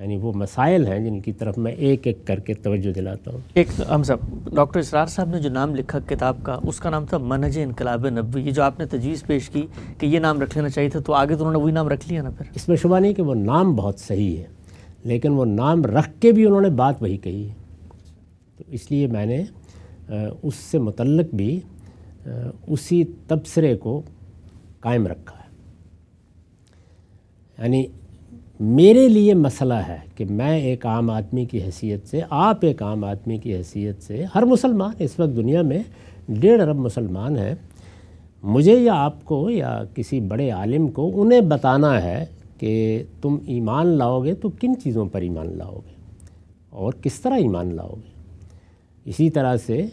यानी वो मसाइल हैं जिनकी तरफ मैं एक एक करके तवज्जो दिलाता हूँ। एक हम सब डॉक्टर इसरार साहब ने जो नाम लिखा किताब का, उसका नाम था मनहज इनकलाब नबवी। ये जो आपने तजवीज़ पेश की कि ये नाम रख लेना चाहिए था, तो आगे तो उन्होंने वही नाम रख लिया ना। फिर इसमें शुबा नहीं कि वो नाम बहुत सही है, लेकिन वो नाम रख के भी उन्होंने बात वही कही है। तो इसलिए मैंने उससे मुतल्लक भी उसी तबसरे को कायम रखा है। यानी मेरे लिए मसला है कि मैं एक आम आदमी की हैसियत से, आप एक आम आदमी की हैसियत से, हर मुसलमान इस वक्त दुनिया में डेढ़ अरब मुसलमान हैं, मुझे या आपको या किसी बड़े आलिम को उन्हें बताना है कि तुम ईमान लाओगे तो किन चीज़ों पर ईमान लाओगे और किस तरह ईमान लाओगे। इसी तरह से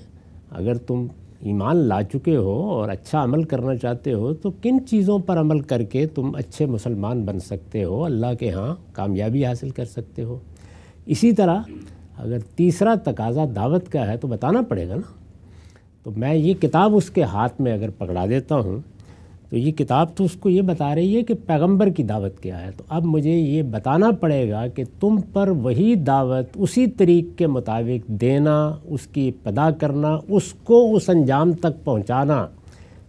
अगर तुम ईमान ला चुके हो और अच्छा अमल करना चाहते हो तो किन चीज़ों पर अमल करके तुम अच्छे मुसलमान बन सकते हो, अल्लाह के यहाँ कामयाबी हासिल कर सकते हो। इसी तरह अगर तीसरा तकाजा दावत का है तो बताना पड़ेगा ना। तो मैं ये किताब उसके हाथ में अगर पकड़ा देता हूँ तो ये किताब तो उसको ये बता रही है कि पैगंबर की दावत क्या है, तो अब मुझे ये बताना पड़ेगा कि तुम पर वही दावत उसी तरीक़ के मुताबिक देना, उसकी इब्तिदा करना, उसको उस अंजाम तक पहुंचाना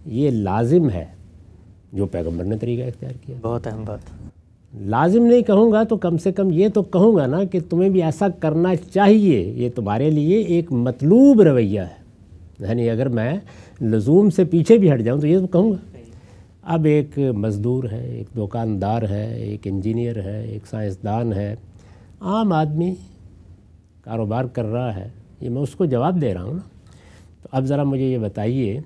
ये लाजिम है जो पैगंबर ने तरीक़ा इख्तियार किया। बहुत अहम बात। लाजिम नहीं कहूँगा तो कम से कम ये तो कहूँगा ना कि तुम्हें भी ऐसा करना चाहिए, ये तुम्हारे लिए एक मतलूब रवैया है। यानी अगर मैं लज़ूम से पीछे भी हट जाऊँ तो ये तो कहूँगा। अब एक मज़दूर है, एक दुकानदार है, एक इंजीनियर है, एक साइंसदान है, आम आदमी कारोबार कर रहा है, ये मैं उसको जवाब दे रहा हूँ ना। तो अब ज़रा मुझे ये बताइए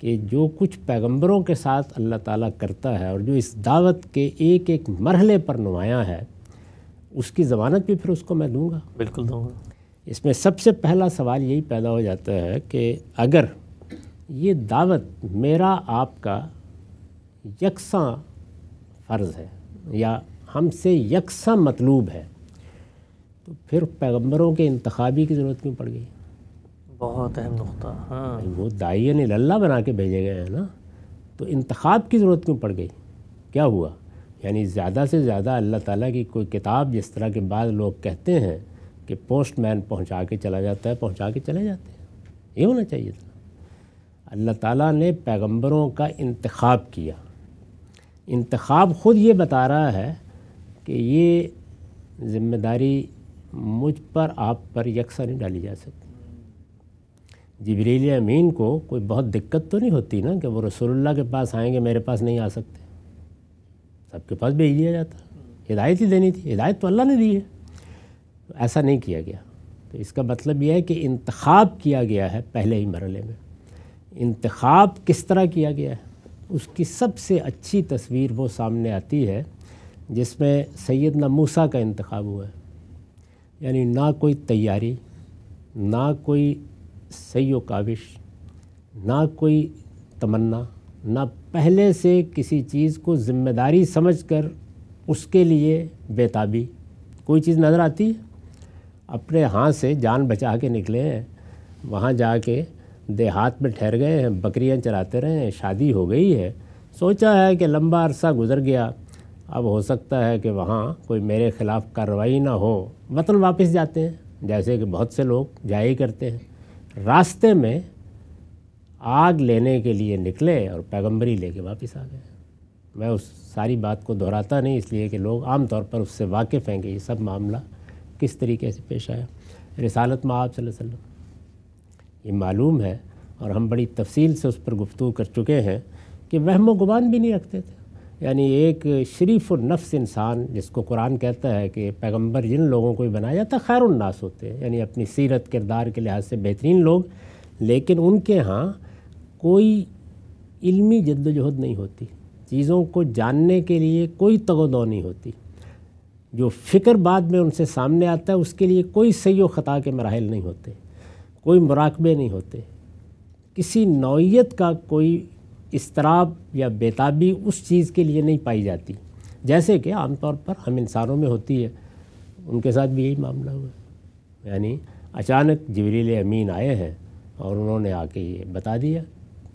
कि जो कुछ पैगंबरों के साथ अल्लाह ताला करता है और जो इस दावत के एक एक मरहले पर नुमाया है, उसकी ज़मानत भी फिर उसको मैं दूँगा? बिल्कुल दूँगा। इसमें सबसे पहला सवाल यही पैदा हो जाता है कि अगर ये दावत मेरा आपका यकसा फ़र्ज़ है या हमसे यकसा मतलूब है तो फिर पैगंबरों के इंतखाबी की ज़रूरत क्यों पड़ गई? बहुत अहम नुकता। हाँ, वो दाइयन इल्ला बना के भेजे गए हैं ना, तो इंतखाब की ज़रूरत क्यों पड़ गई? क्या हुआ? यानी ज़्यादा से ज़्यादा अल्लाह ताला की कोई किताब, जिस तरह के बाद लोग कहते हैं कि पोस्टमैन पहुंचा के चला जाता है, पहुंचा के चले जाते हैं, ये होना चाहिए था। अल्लाह ताला ने पैगंबरों का इंतखाब किया। इंतखाब ख़ुद ये बता रहा है कि ये ज़िम्मेदारी मुझ पर आप पर यकसा नहीं डाली जा सकती। जिब्रील अमीन को कोई बहुत दिक्कत तो नहीं होती ना कि वो रसूलुल्लाह के पास आएंगे, मेरे पास नहीं आ सकते। सबके पास भेज दिया जाता, हिदायत ही देनी थी, हिदायत तो अल्लाह ने दी है, तो ऐसा नहीं किया गया। तो इसका मतलब यह है कि इंतखाब किया गया है। पहले ही मरहले में इंतखाब किस तरह किया गया है उसकी सबसे अच्छी तस्वीर वो सामने आती है जिसमें सैयदना मूसा का इंतखाब हुआ है। यानी ना कोई तैयारी, ना कोई सैयो काविश, ना कोई तमन्ना, ना पहले से किसी चीज़ को ज़िम्मेदारी समझकर उसके लिए बेताबी। कोई चीज़ नज़र आती है, अपने हाथ से जान बचा के निकले हैं, वहाँ जाके देहात में ठहर गए हैं, बकरियाँ चराते रहे हैं, शादी हो गई है, सोचा है कि लंबा अरसा गुज़र गया, अब हो सकता है कि वहाँ कोई मेरे ख़िलाफ़ कार्रवाई ना हो, वतन वापस जाते हैं, जैसे कि बहुत से लोग जाया ही करते हैं। रास्ते में आग लेने के लिए निकले और पैगंबरी लेके वापस आ गए। मैं उस सारी बात को दोहराता नहीं, इसलिए कि लोग आम तौर पर उससे वाकिफ़ हैं कि ये सब मामला किस तरीके से पेश आया। रिसालत में आप सल्लल्लाहु अलैहि वसल्लम ये मालूम है, और हम बड़ी तफसील से उस पर गुफ्तगू कर चुके हैं कि वहमो गुमान भी नहीं रखते थे। यानी एक शरीफ और नफ्स इंसान जिसको कुरान कहता है कि पैगंबर जिन लोगों को बनाया जाता है खैरुन्नास होते हैं, यानी अपनी सीरत किरदार के लिहाज से बेहतरीन लोग, लेकिन उनके यहाँ कोई इल्मी जद्दोजहद नहीं होती, चीज़ों को जानने के लिए कोई तगोदौ नहीं होती, जो फ़िक्र बाद में उनसे सामने आता है उसके लिए कोई सही व ख़ता के मराहिल नहीं होते, कोई मुराकबे नहीं होते, किसी नौइयत का कोई इस्तराब या बेताबी उस चीज़ के लिए नहीं पाई जाती जैसे कि आमतौर पर हम इंसानों में होती है। उनके साथ भी यही मामला हुआ। यानी अचानक जिब्रील अमीन आए हैं और उन्होंने आके ये बता दिया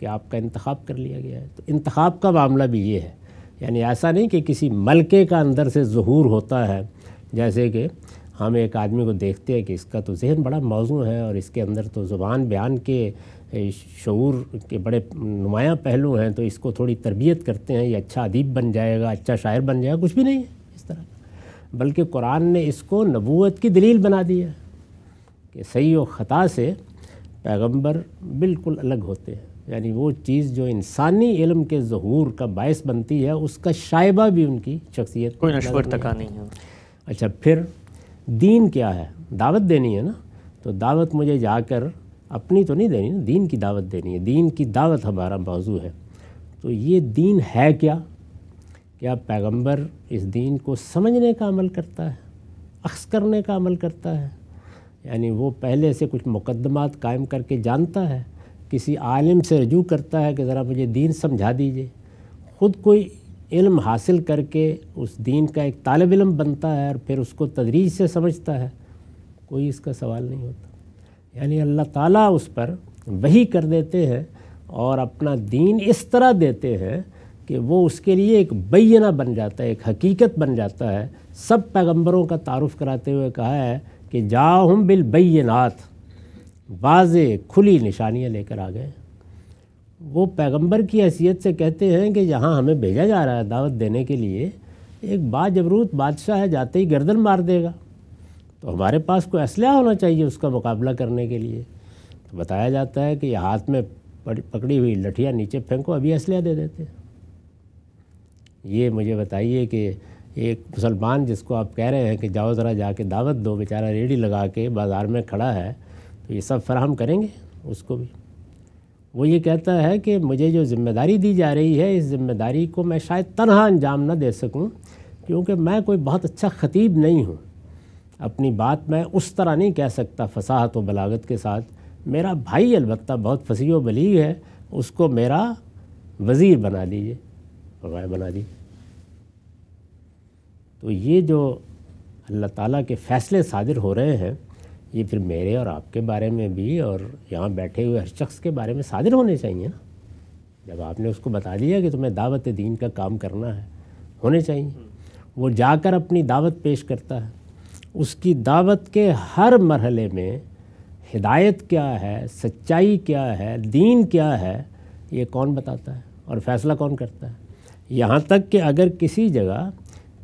कि आपका इंतखाब कर लिया गया है। तो इंतखाब का मामला भी ये है, यानी ऐसा नहीं कि किसी मलके का अंदर से ज़हूर होता है, जैसे कि हम एक आदमी को देखते हैं कि इसका तो जहन बड़ा मौजू है और इसके अंदर तो ज़ुबान बयान के शऊर के बड़े नुमायाँ पहलू हैं, तो इसको थोड़ी तरबियत करते हैं, ये अच्छा अदीब बन जाएगा, अच्छा शायर बन जाएगा। कुछ भी नहीं है इस तरह का, बल्कि कुरान ने इसको नबूवत की दलील बना दी है कि सही व ख़ता से पैगम्बर बिल्कुल अलग होते हैं। यानी वो चीज़ जो इंसानी इल्म के ज़हूर का बायस बनती है उसका शायबा भी उनकी शख्सियत कोई नश्वर तका नहीं है। अच्छा, फिर दीन क्या है? दावत देनी है ना, तो दावत मुझे जाकर अपनी तो नहीं देनी ना, दीन की दावत देनी है। दीन की दावत हमारा मौजू है। तो ये दीन है क्या? क्या पैगंबर इस दीन को समझने का अमल करता है, अक्स करने का अमल करता है? यानी वो पहले से कुछ मुकदमात कायम करके जानता है, किसी आलिम से रजू करता है कि ज़रा मुझे दीन समझा दीजिए, ख़ुद कोई इल्म हासिल करके उस दीन का एक तालिब इल्म बनता है और फिर उसको तदरीज से समझता है? कोई इसका सवाल नहीं होता। यानी अल्लाह ताला उस पर वही कर देते हैं और अपना दीन इस तरह देते हैं कि वो उसके लिए एक बय्यना बन जाता है, एक हकीकत बन जाता है। सब पैगंबरों का तारुफ़ कराते हुए कहा है कि जाहुम बिल बय्यनात, वाज़े खुली निशानियाँ लेकर आ गए। वो पैगंबर की हैसियत से कहते हैं कि यहाँ हमें भेजा जा रहा है दावत देने के लिए, एक बाजबरूत बादशाह है, जाते ही गर्दन मार देगा, तो हमारे पास कोई असलहा होना चाहिए उसका मुकाबला करने के लिए। तो बताया जाता है कि हाथ में पकड़ी हुई लठियाँ नीचे फेंको, अभी असलहा दे देते हैं। ये मुझे बताइए कि एक मुसलमान जिसको आप कह रहे हैं कि जाओ ज़रा जाके दावत दो, बेचारा रेडी लगा के बाज़ार में खड़ा है, तो ये सब फराहम करेंगे उसको भी? वो ये कहता है कि मुझे जो ज़िम्मेदारी दी जा रही है इस ज़िम्मेदारी को मैं शायद तनहा अंजाम ना दे सकूं, क्योंकि मैं कोई बहुत अच्छा ख़तीब नहीं हूं, अपनी बात मैं उस तरह नहीं कह सकता फसाहत व बलागत के साथ। मेरा भाई अलबत्ता बहुत फसीह व बलीग है, उसको मेरा वज़ीर बना दीजिए, राय बना दीजिए। तो ये जो अल्लाह ताला के फ़ैसले सादिर हो रहे हैं ये फिर मेरे और आपके बारे में भी और यहाँ बैठे हुए हर शख्स के बारे में सादिर होने चाहिए ना। जब आपने उसको बता दिया कि तुम्हें दावत दीन का काम करना है, होने चाहिए। वो जाकर अपनी दावत पेश करता है, उसकी दावत के हर मरहले में हिदायत क्या है, सच्चाई क्या है, दीन क्या है, ये कौन बताता है और फ़ैसला कौन करता है। यहाँ तक कि अगर किसी जगह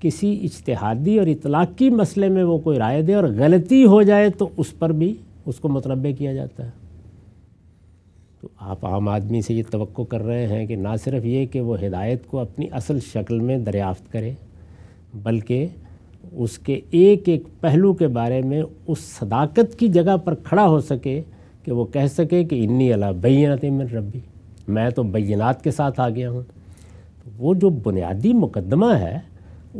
किसी इज्तिहादी और इतलाक़ी मसले में वो कोई राय दे और गलती हो जाए तो उस पर भी उसको मुतनब्बे किया जाता है। तो आप आम आदमी से ये तवक्को कर रहे हैं कि ना सिर्फ ये कि वो हिदायत को अपनी असल शक्ल में दरियाफ़्त करे, बल्कि उसके एक एक पहलू के बारे में उस सदाकत की जगह पर खड़ा हो सके कि वो कह सके कि इन्नी अला बय्यनात मिन रब्बी, मैं तो बय्यनात के साथ आ गया हूँ। तो वो जो बुनियादी मुकदमा है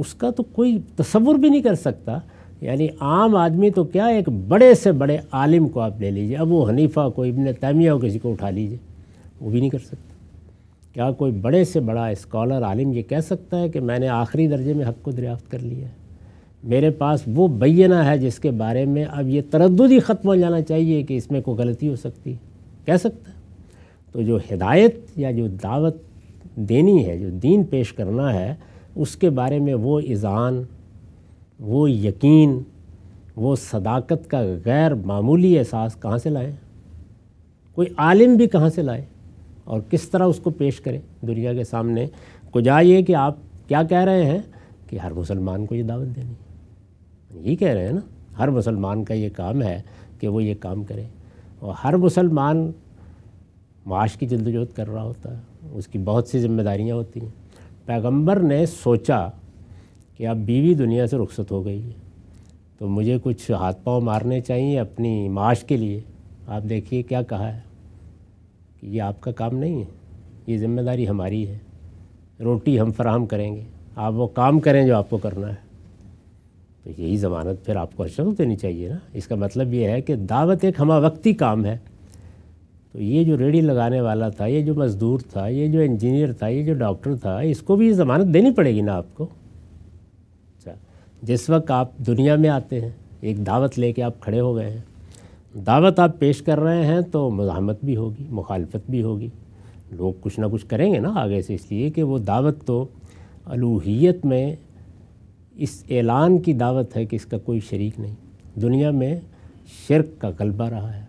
उसका तो कोई तसव्वुर भी नहीं कर सकता। यानी आम आदमी तो क्या, एक बड़े से बड़े आलिम को आप ले लीजिए, अबू हनीफ़ा को, इब्न तैमिया को, किसी को उठा लीजिए, वो भी नहीं कर सकता। क्या कोई बड़े से बड़ा स्कॉलर आलिम ये कह सकता है कि मैंने आखिरी दर्जे में हक़ को दरियाफ़्त कर लिया है, मेरे पास वो बय्यना है जिसके बारे में अब ये तरद्दुद ही ख़त्म हो जाना चाहिए कि इसमें कोई गलती हो सकती, कह सकता है। तो जो हिदायत या जो दावत देनी है, जो दीन पेश करना है, उसके बारे में वो इज़ान, वो यकीन, वो सदाकत का गैर मामूली एहसास कहाँ से लाए, कोई आलिम भी कहाँ से लाए और किस तरह उसको पेश करे दुनिया के सामने। कुजा ये कि आप क्या कह रहे हैं कि हर मुसलमान को ये दावत देनी है, यही कह रहे हैं ना। हर मुसलमान का ये काम है कि वो ये काम करे, और हर मुसलमान माश की जद्दोजहद कर रहा होता है, उसकी बहुत सी जिम्मेदारियाँ होती हैं। पैगंबर ने सोचा कि अब बीवी दुनिया से रुखसत हो गई है तो मुझे कुछ हाथ पांव मारने चाहिए अपनी माश के लिए। आप देखिए क्या कहा है कि ये आपका काम नहीं है, ये ज़िम्मेदारी हमारी है, रोटी हम फराहम करेंगे, आप वो काम करें जो आपको करना है। तो यही ज़मानत फिर आपको हर शख्स देनी चाहिए ना। इसका मतलब ये है कि दावत एक हमा वक्ती काम है। तो ये जो रेडी लगाने वाला था, ये जो मज़दूर था, ये जो इंजीनियर था, ये जो डॉक्टर था, इसको भी ज़मानत देनी पड़ेगी ना आपको। अच्छा, जिस वक्त आप दुनिया में आते हैं एक दावत लेके आप खड़े हो गए हैं, दावत आप पेश कर रहे हैं तो मुज़ाहमत भी होगी, मुखालफत भी होगी, लोग कुछ ना कुछ करेंगे ना आगे से, इसलिए कि वो दावत तो अलूहियत में इस ऐलान की दावत है कि इसका कोई शरीक नहीं। दुनिया में शिर्क का गलबा रहा है,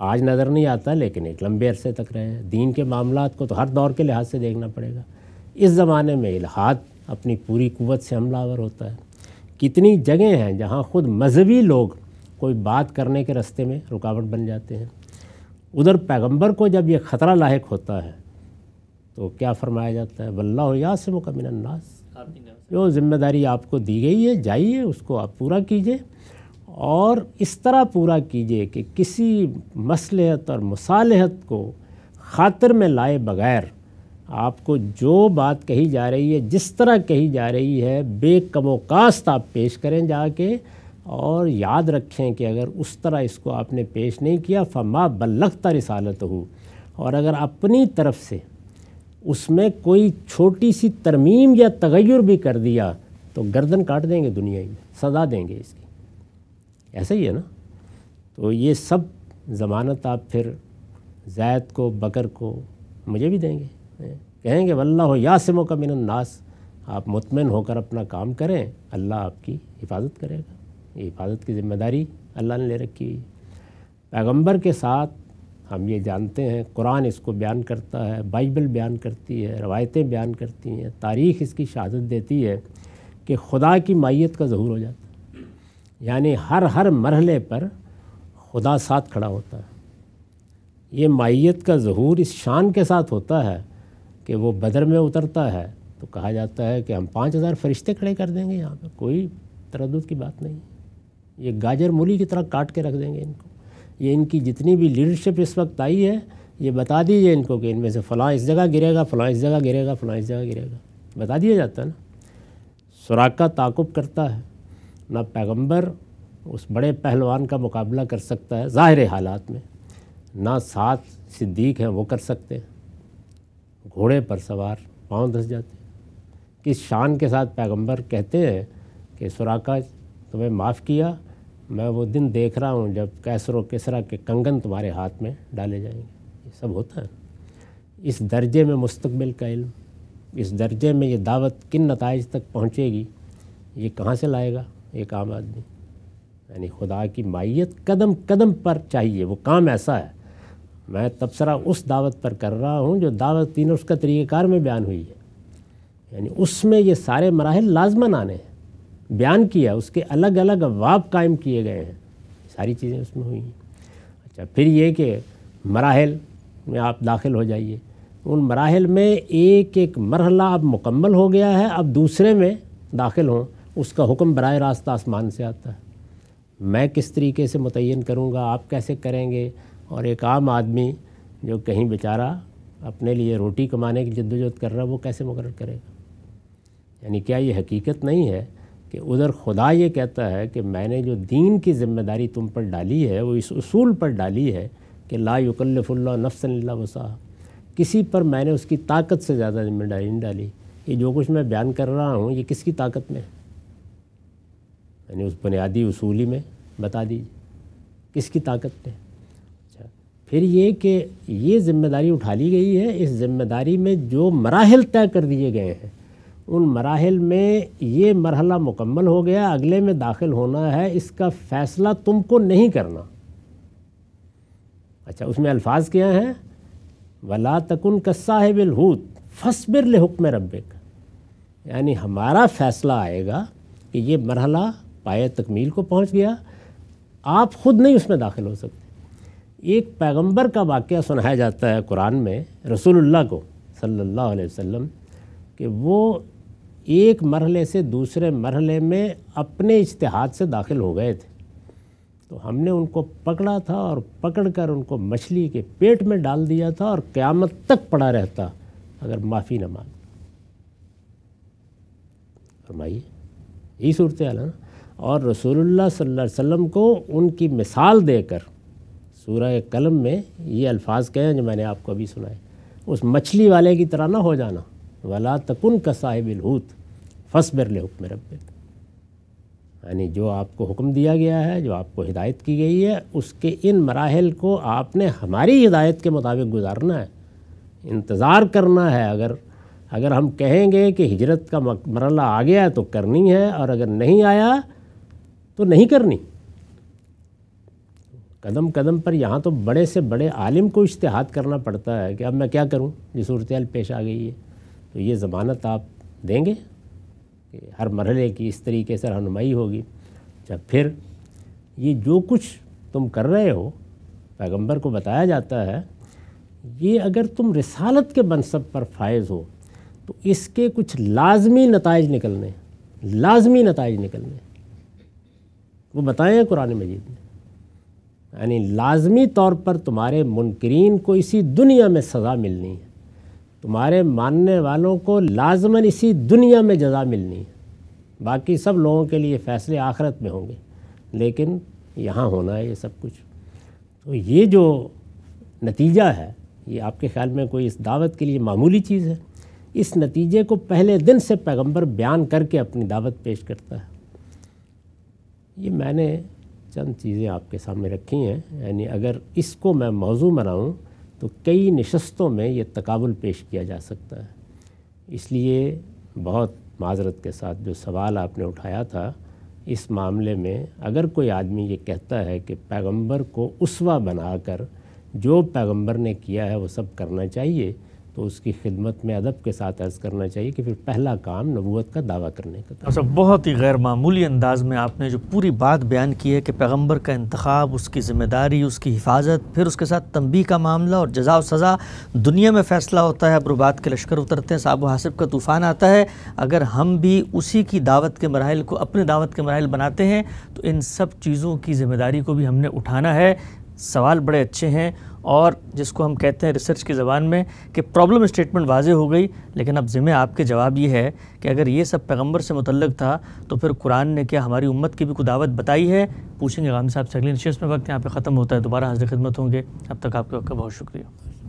आज नज़र नहीं आता लेकिन एक लंबे अरसे तक रहे हैं। दीन के मामलात को तो हर दौर के लिहाज से देखना पड़ेगा। इस ज़माने में इल्हाद अपनी पूरी कुव्वत से हमलावर होता है। कितनी जगह हैं जहाँ ख़ुद मजहबी लोग कोई बात करने के रास्ते में रुकावट बन जाते हैं। उधर पैगंबर को जब ये ख़तरा लायक होता है तो क्या फरमाया जाता है, वल्लाहु यासिमुका मिनन्नास, जो जिम्मेदारी आपको दी गई है जाइए उसको आप पूरा कीजिए, और इस तरह पूरा कीजिए कि किसी मसलहत और मुसालहत को खातिर में लाए बगैर आपको जो बात कही जा रही है, जिस तरह कही जा रही है, बेकमोकास्त आप पेश करें जाके। और याद रखें कि अगर उस तरह इसको आपने पेश नहीं किया, फमा बल्लगता रिसालतहू, और अगर अपनी तरफ से उसमें कोई छोटी सी तरमीम या तगय्युर भी कर दिया तो गर्दन काट देंगे, दुनिया में सजा देंगे इसकी। ऐसा ही है ना। तो ये सब ज़मानत आप फिर ज़ैद को, बकर को, मुझे भी देंगे, कहेंगे वल्लाहु यासिमुका मिनन्नास, आप मुतमिन होकर अपना काम करें, अल्लाह आपकी हिफाजत करेगा। ये हिफाजत की ज़िम्मेदारी अल्लाह ने ले रखी है। पैगम्बर के साथ हम ये जानते हैं, कुरान इसको बयान करता है, बाइबल बयान करती है, रवायतें बयान करती हैं, तारीख़ इसकी शहादत देती है कि खुदा की माहियत का ज़हूर हो जाता है। यानी हर हर मरहले पर खुदा साथ खड़ा होता है। ये माहियत का ज़हूर इस शान के साथ होता है कि वो बदर में उतरता है तो कहा जाता है कि हम पाँच हज़ार फरिश्ते खड़े कर देंगे, यहाँ पर कोई तरद्दुद की बात नहीं, ये गाजर मूली की तरह काट के रख देंगे इनको। ये इनकी जितनी भी लीडरशिप इस वक्त आई है, ये बता दीजिए इनको कि इनमें से फ़लाँ इस जगह गिरेगा, फ़लाँ इस जगह गिरेगा, फ़लाँ इस जगह गिरेगा, बता दिया जाता है ना। सुराख का ताकुब करता है ना, पैगंबर उस बड़े पहलवान का मुकाबला कर सकता है ज़ाहिर हालात में, ना सात सिद्दीक़ हैं वो कर सकते हैं, घोड़े पर सवार पाँव धस जाते हैं। किस शान के साथ पैगंबर कहते हैं कि सुराका तुम्हें माफ़ किया, मैं वो दिन देख रहा हूँ जब कैसरो किसरा के कंगन तुम्हारे हाथ में डाले जाएंगे। ये सब होता है। इस दर्जे में मुस्तकबिल का इल्म, इस दर्जे में ये दावत किन नताइज तक पहुँचेगी, ये कहाँ से लाएगा एक आम आदमी? यानी खुदा की माहियत कदम कदम पर चाहिए। वो काम ऐसा है, मैं तबसरा उस दावत पर कर रहा हूँ जो दावत तीन उसका तरीक़ेकार में बयान हुई है, यानी उसमें ये सारे मराहिल लाजमन आने हैं, बयान किया, उसके अलग अलग अवाब कायम किए गए हैं, सारी चीज़ें उसमें हुई हैं। अच्छा, फिर ये कि मराहिल में आप दाखिल हो जाइए, उन मराहिल में एक एक मरहला अब मुकम्मल हो गया है, अब दूसरे में दाखिल हों, उसका हुक्म बराए रास्त आसमान से आता है। मैं किस तरीके से मुतय्यन करूँगा, आप कैसे करेंगे, और एक आम आदमी जो कहीं बेचारा अपने लिए रोटी कमाने की जद्दोजहद कर रहा है वो कैसे मुकर्रर करेगा। यानी क्या ये हकीकत नहीं है कि उधर खुदा ये कहता है कि मैंने जो दीन की जिम्मेदारी तुम पर डाली है वो इस उसूल पर डाली है कि ला युकल्लिफुल्लाह नफ्सन इल्ला वुसअहा, किसी पर मैंने उसकी ताकत से ज़्यादा जिम्मेदारी नहीं डाली। ये जो कुछ मैं बयान कर रहा हूँ ये किसकी ताकत में है, यानी उस बुनियादी उसूली में बता दीजिए किसकी ताकत में। अच्छा, फिर ये कि ये ज़िम्मेदारी उठा ली गई है, इस ज़िम्मेदारी में जो मराहिल तय कर दिए गए हैं उन मराहिल में ये मरहला मुकम्मल हो गया, अगले में दाखिल होना है, इसका फ़ैसला तुमको नहीं करना। अच्छा, उसमें अल्फाज क्या हैं, वला तकुन कस्साहिबिल हूत फसबिर ले हुक्म रब्बिक, यानी हमारा फ़ैसला आएगा कि ये मरहला पाए तकमील को पहुंच गया, आप ख़ुद नहीं उसमें दाखिल हो सकते। एक पैगंबर का वाक़या सुनाया जाता है कुरान में रसूलुल्लाह को सल्लल्लाहु अलैहि वसल्लम कि वो एक मरहले से दूसरे मरहले में अपने इज्तिहाद से दाखिल हो गए थे, तो हमने उनको पकड़ा था और पकड़कर उनको मछली के पेट में डाल दिया था और क़यामत तक पड़ा रहता अगर माफ़ी न मांग। फरमाइए, यही सूरत हाल है ना। और रसूलुल्लाह सल्लल्लाहु अलैहि वसल्लम को उनकी मिसाल देकर सूरह कलम में ये अल्फाज कहे हैं जो मैंने आपको अभी सुनाए, उस मछली वाले की तरह ना हो जाना, वला तकुन कसाहिबिल हूत फसबिर ले हुक्म रब्बिक, यानी जो आपको हुक्म दिया गया है, जो आपको हिदायत की गई है, उसके इन मराहिल को आपने हमारी हिदायत के मुताबिक गुजारना है, इंतज़ार करना है। अगर अगर हम कहेंगे कि हिजरत का मरहला आ गया है तो करनी है, और अगर नहीं आया तो नहीं करनी। कदम कदम पर यहाँ तो बड़े से बड़े आलिम को इज्तिहाद करना पड़ता है कि अब मैं क्या करूँ, ये सूरत हाल पेश आ गई है, तो ये ज़मानत आप देंगे कि हर मरहले की इस तरीके से रहनुमाई होगी। जब फिर ये जो कुछ तुम कर रहे हो, पैगम्बर को बताया जाता है, ये अगर तुम रिसालत के मनसब पर फायज़ हो तो इसके कुछ लाजमी नताइज निकलने लाजमी नताइज निकलने वो बताए हैं कुरान मजीद में। यानी लाजमी तौर पर तुम्हारे मुनकरीन को इसी दुनिया में सज़ा मिलनी है, तुम्हारे मानने वालों को लाजमन इसी दुनिया में जज़ा मिलनी है। बाकी सब लोगों के लिए फ़ैसले आखिरत में होंगे, लेकिन यहाँ होना है ये सब कुछ। तो ये जो नतीजा है, ये आपके ख्याल में कोई इस दावत के लिए मामूली चीज़ है? इस नतीजे को पहले दिन से पैगंबर बयान करके अपनी दावत पेश करता है। ये मैंने चंद चीज़ें आपके सामने रखी हैं, यानी अगर इसको मैं मौजू बनाऊं तो कई निशस्तों में ये तकाबुल पेश किया जा सकता है। इसलिए बहुत माजरत के साथ जो सवाल आपने उठाया था इस मामले में, अगर कोई आदमी ये कहता है कि पैगंबर को उसवा बनाकर जो पैगंबर ने किया है वो सब करना चाहिए, तो उसकी खिदमत में अदब के साथ अर्ज़ करना चाहिए कि फिर पहला काम नबूवत का दावा करने का था। सब बहुत ही गैर मामूली अंदाज़ में आपने जो पूरी बात बयान की है कि पैगंबर का इंतखाब, उसकी ज़िम्मेदारी, उसकी हिफाजत, फिर उसके साथ तंबीह का मामला और जजा व सज़ा, दुनिया में फ़ैसला होता है, अब्रुबात के लश्कर उतरते हैं, साबो हासिब का तूफ़ान आता है। अगर हम भी उसी की दावत के मराहिल को अपने दावत के मराहिल बनाते हैं तो इन सब चीज़ों की ज़िम्मेदारी को भी हमने उठाना है। सवाल बड़े अच्छे हैं और जिसको हम कहते हैं रिसर्च की ज़बान में कि प्रॉब्लम स्टेटमेंट वाजे हो गई, लेकिन अब ज़िम्मे आपके जवाब ये है कि अगर ये सब पैगंबर से मुतल्लक था तो फिर कुरान ने क्या हमारी उम्मत की भी कोई दावत बताई है? पूछेंगे गामी साहब से अगली नशिस्त में। वक्त यहाँ पे ख़त्म होता है, दोबारा हाज़िर खिदमत होंगे। अब तक आपके वक्त का बहुत शुक्रिया।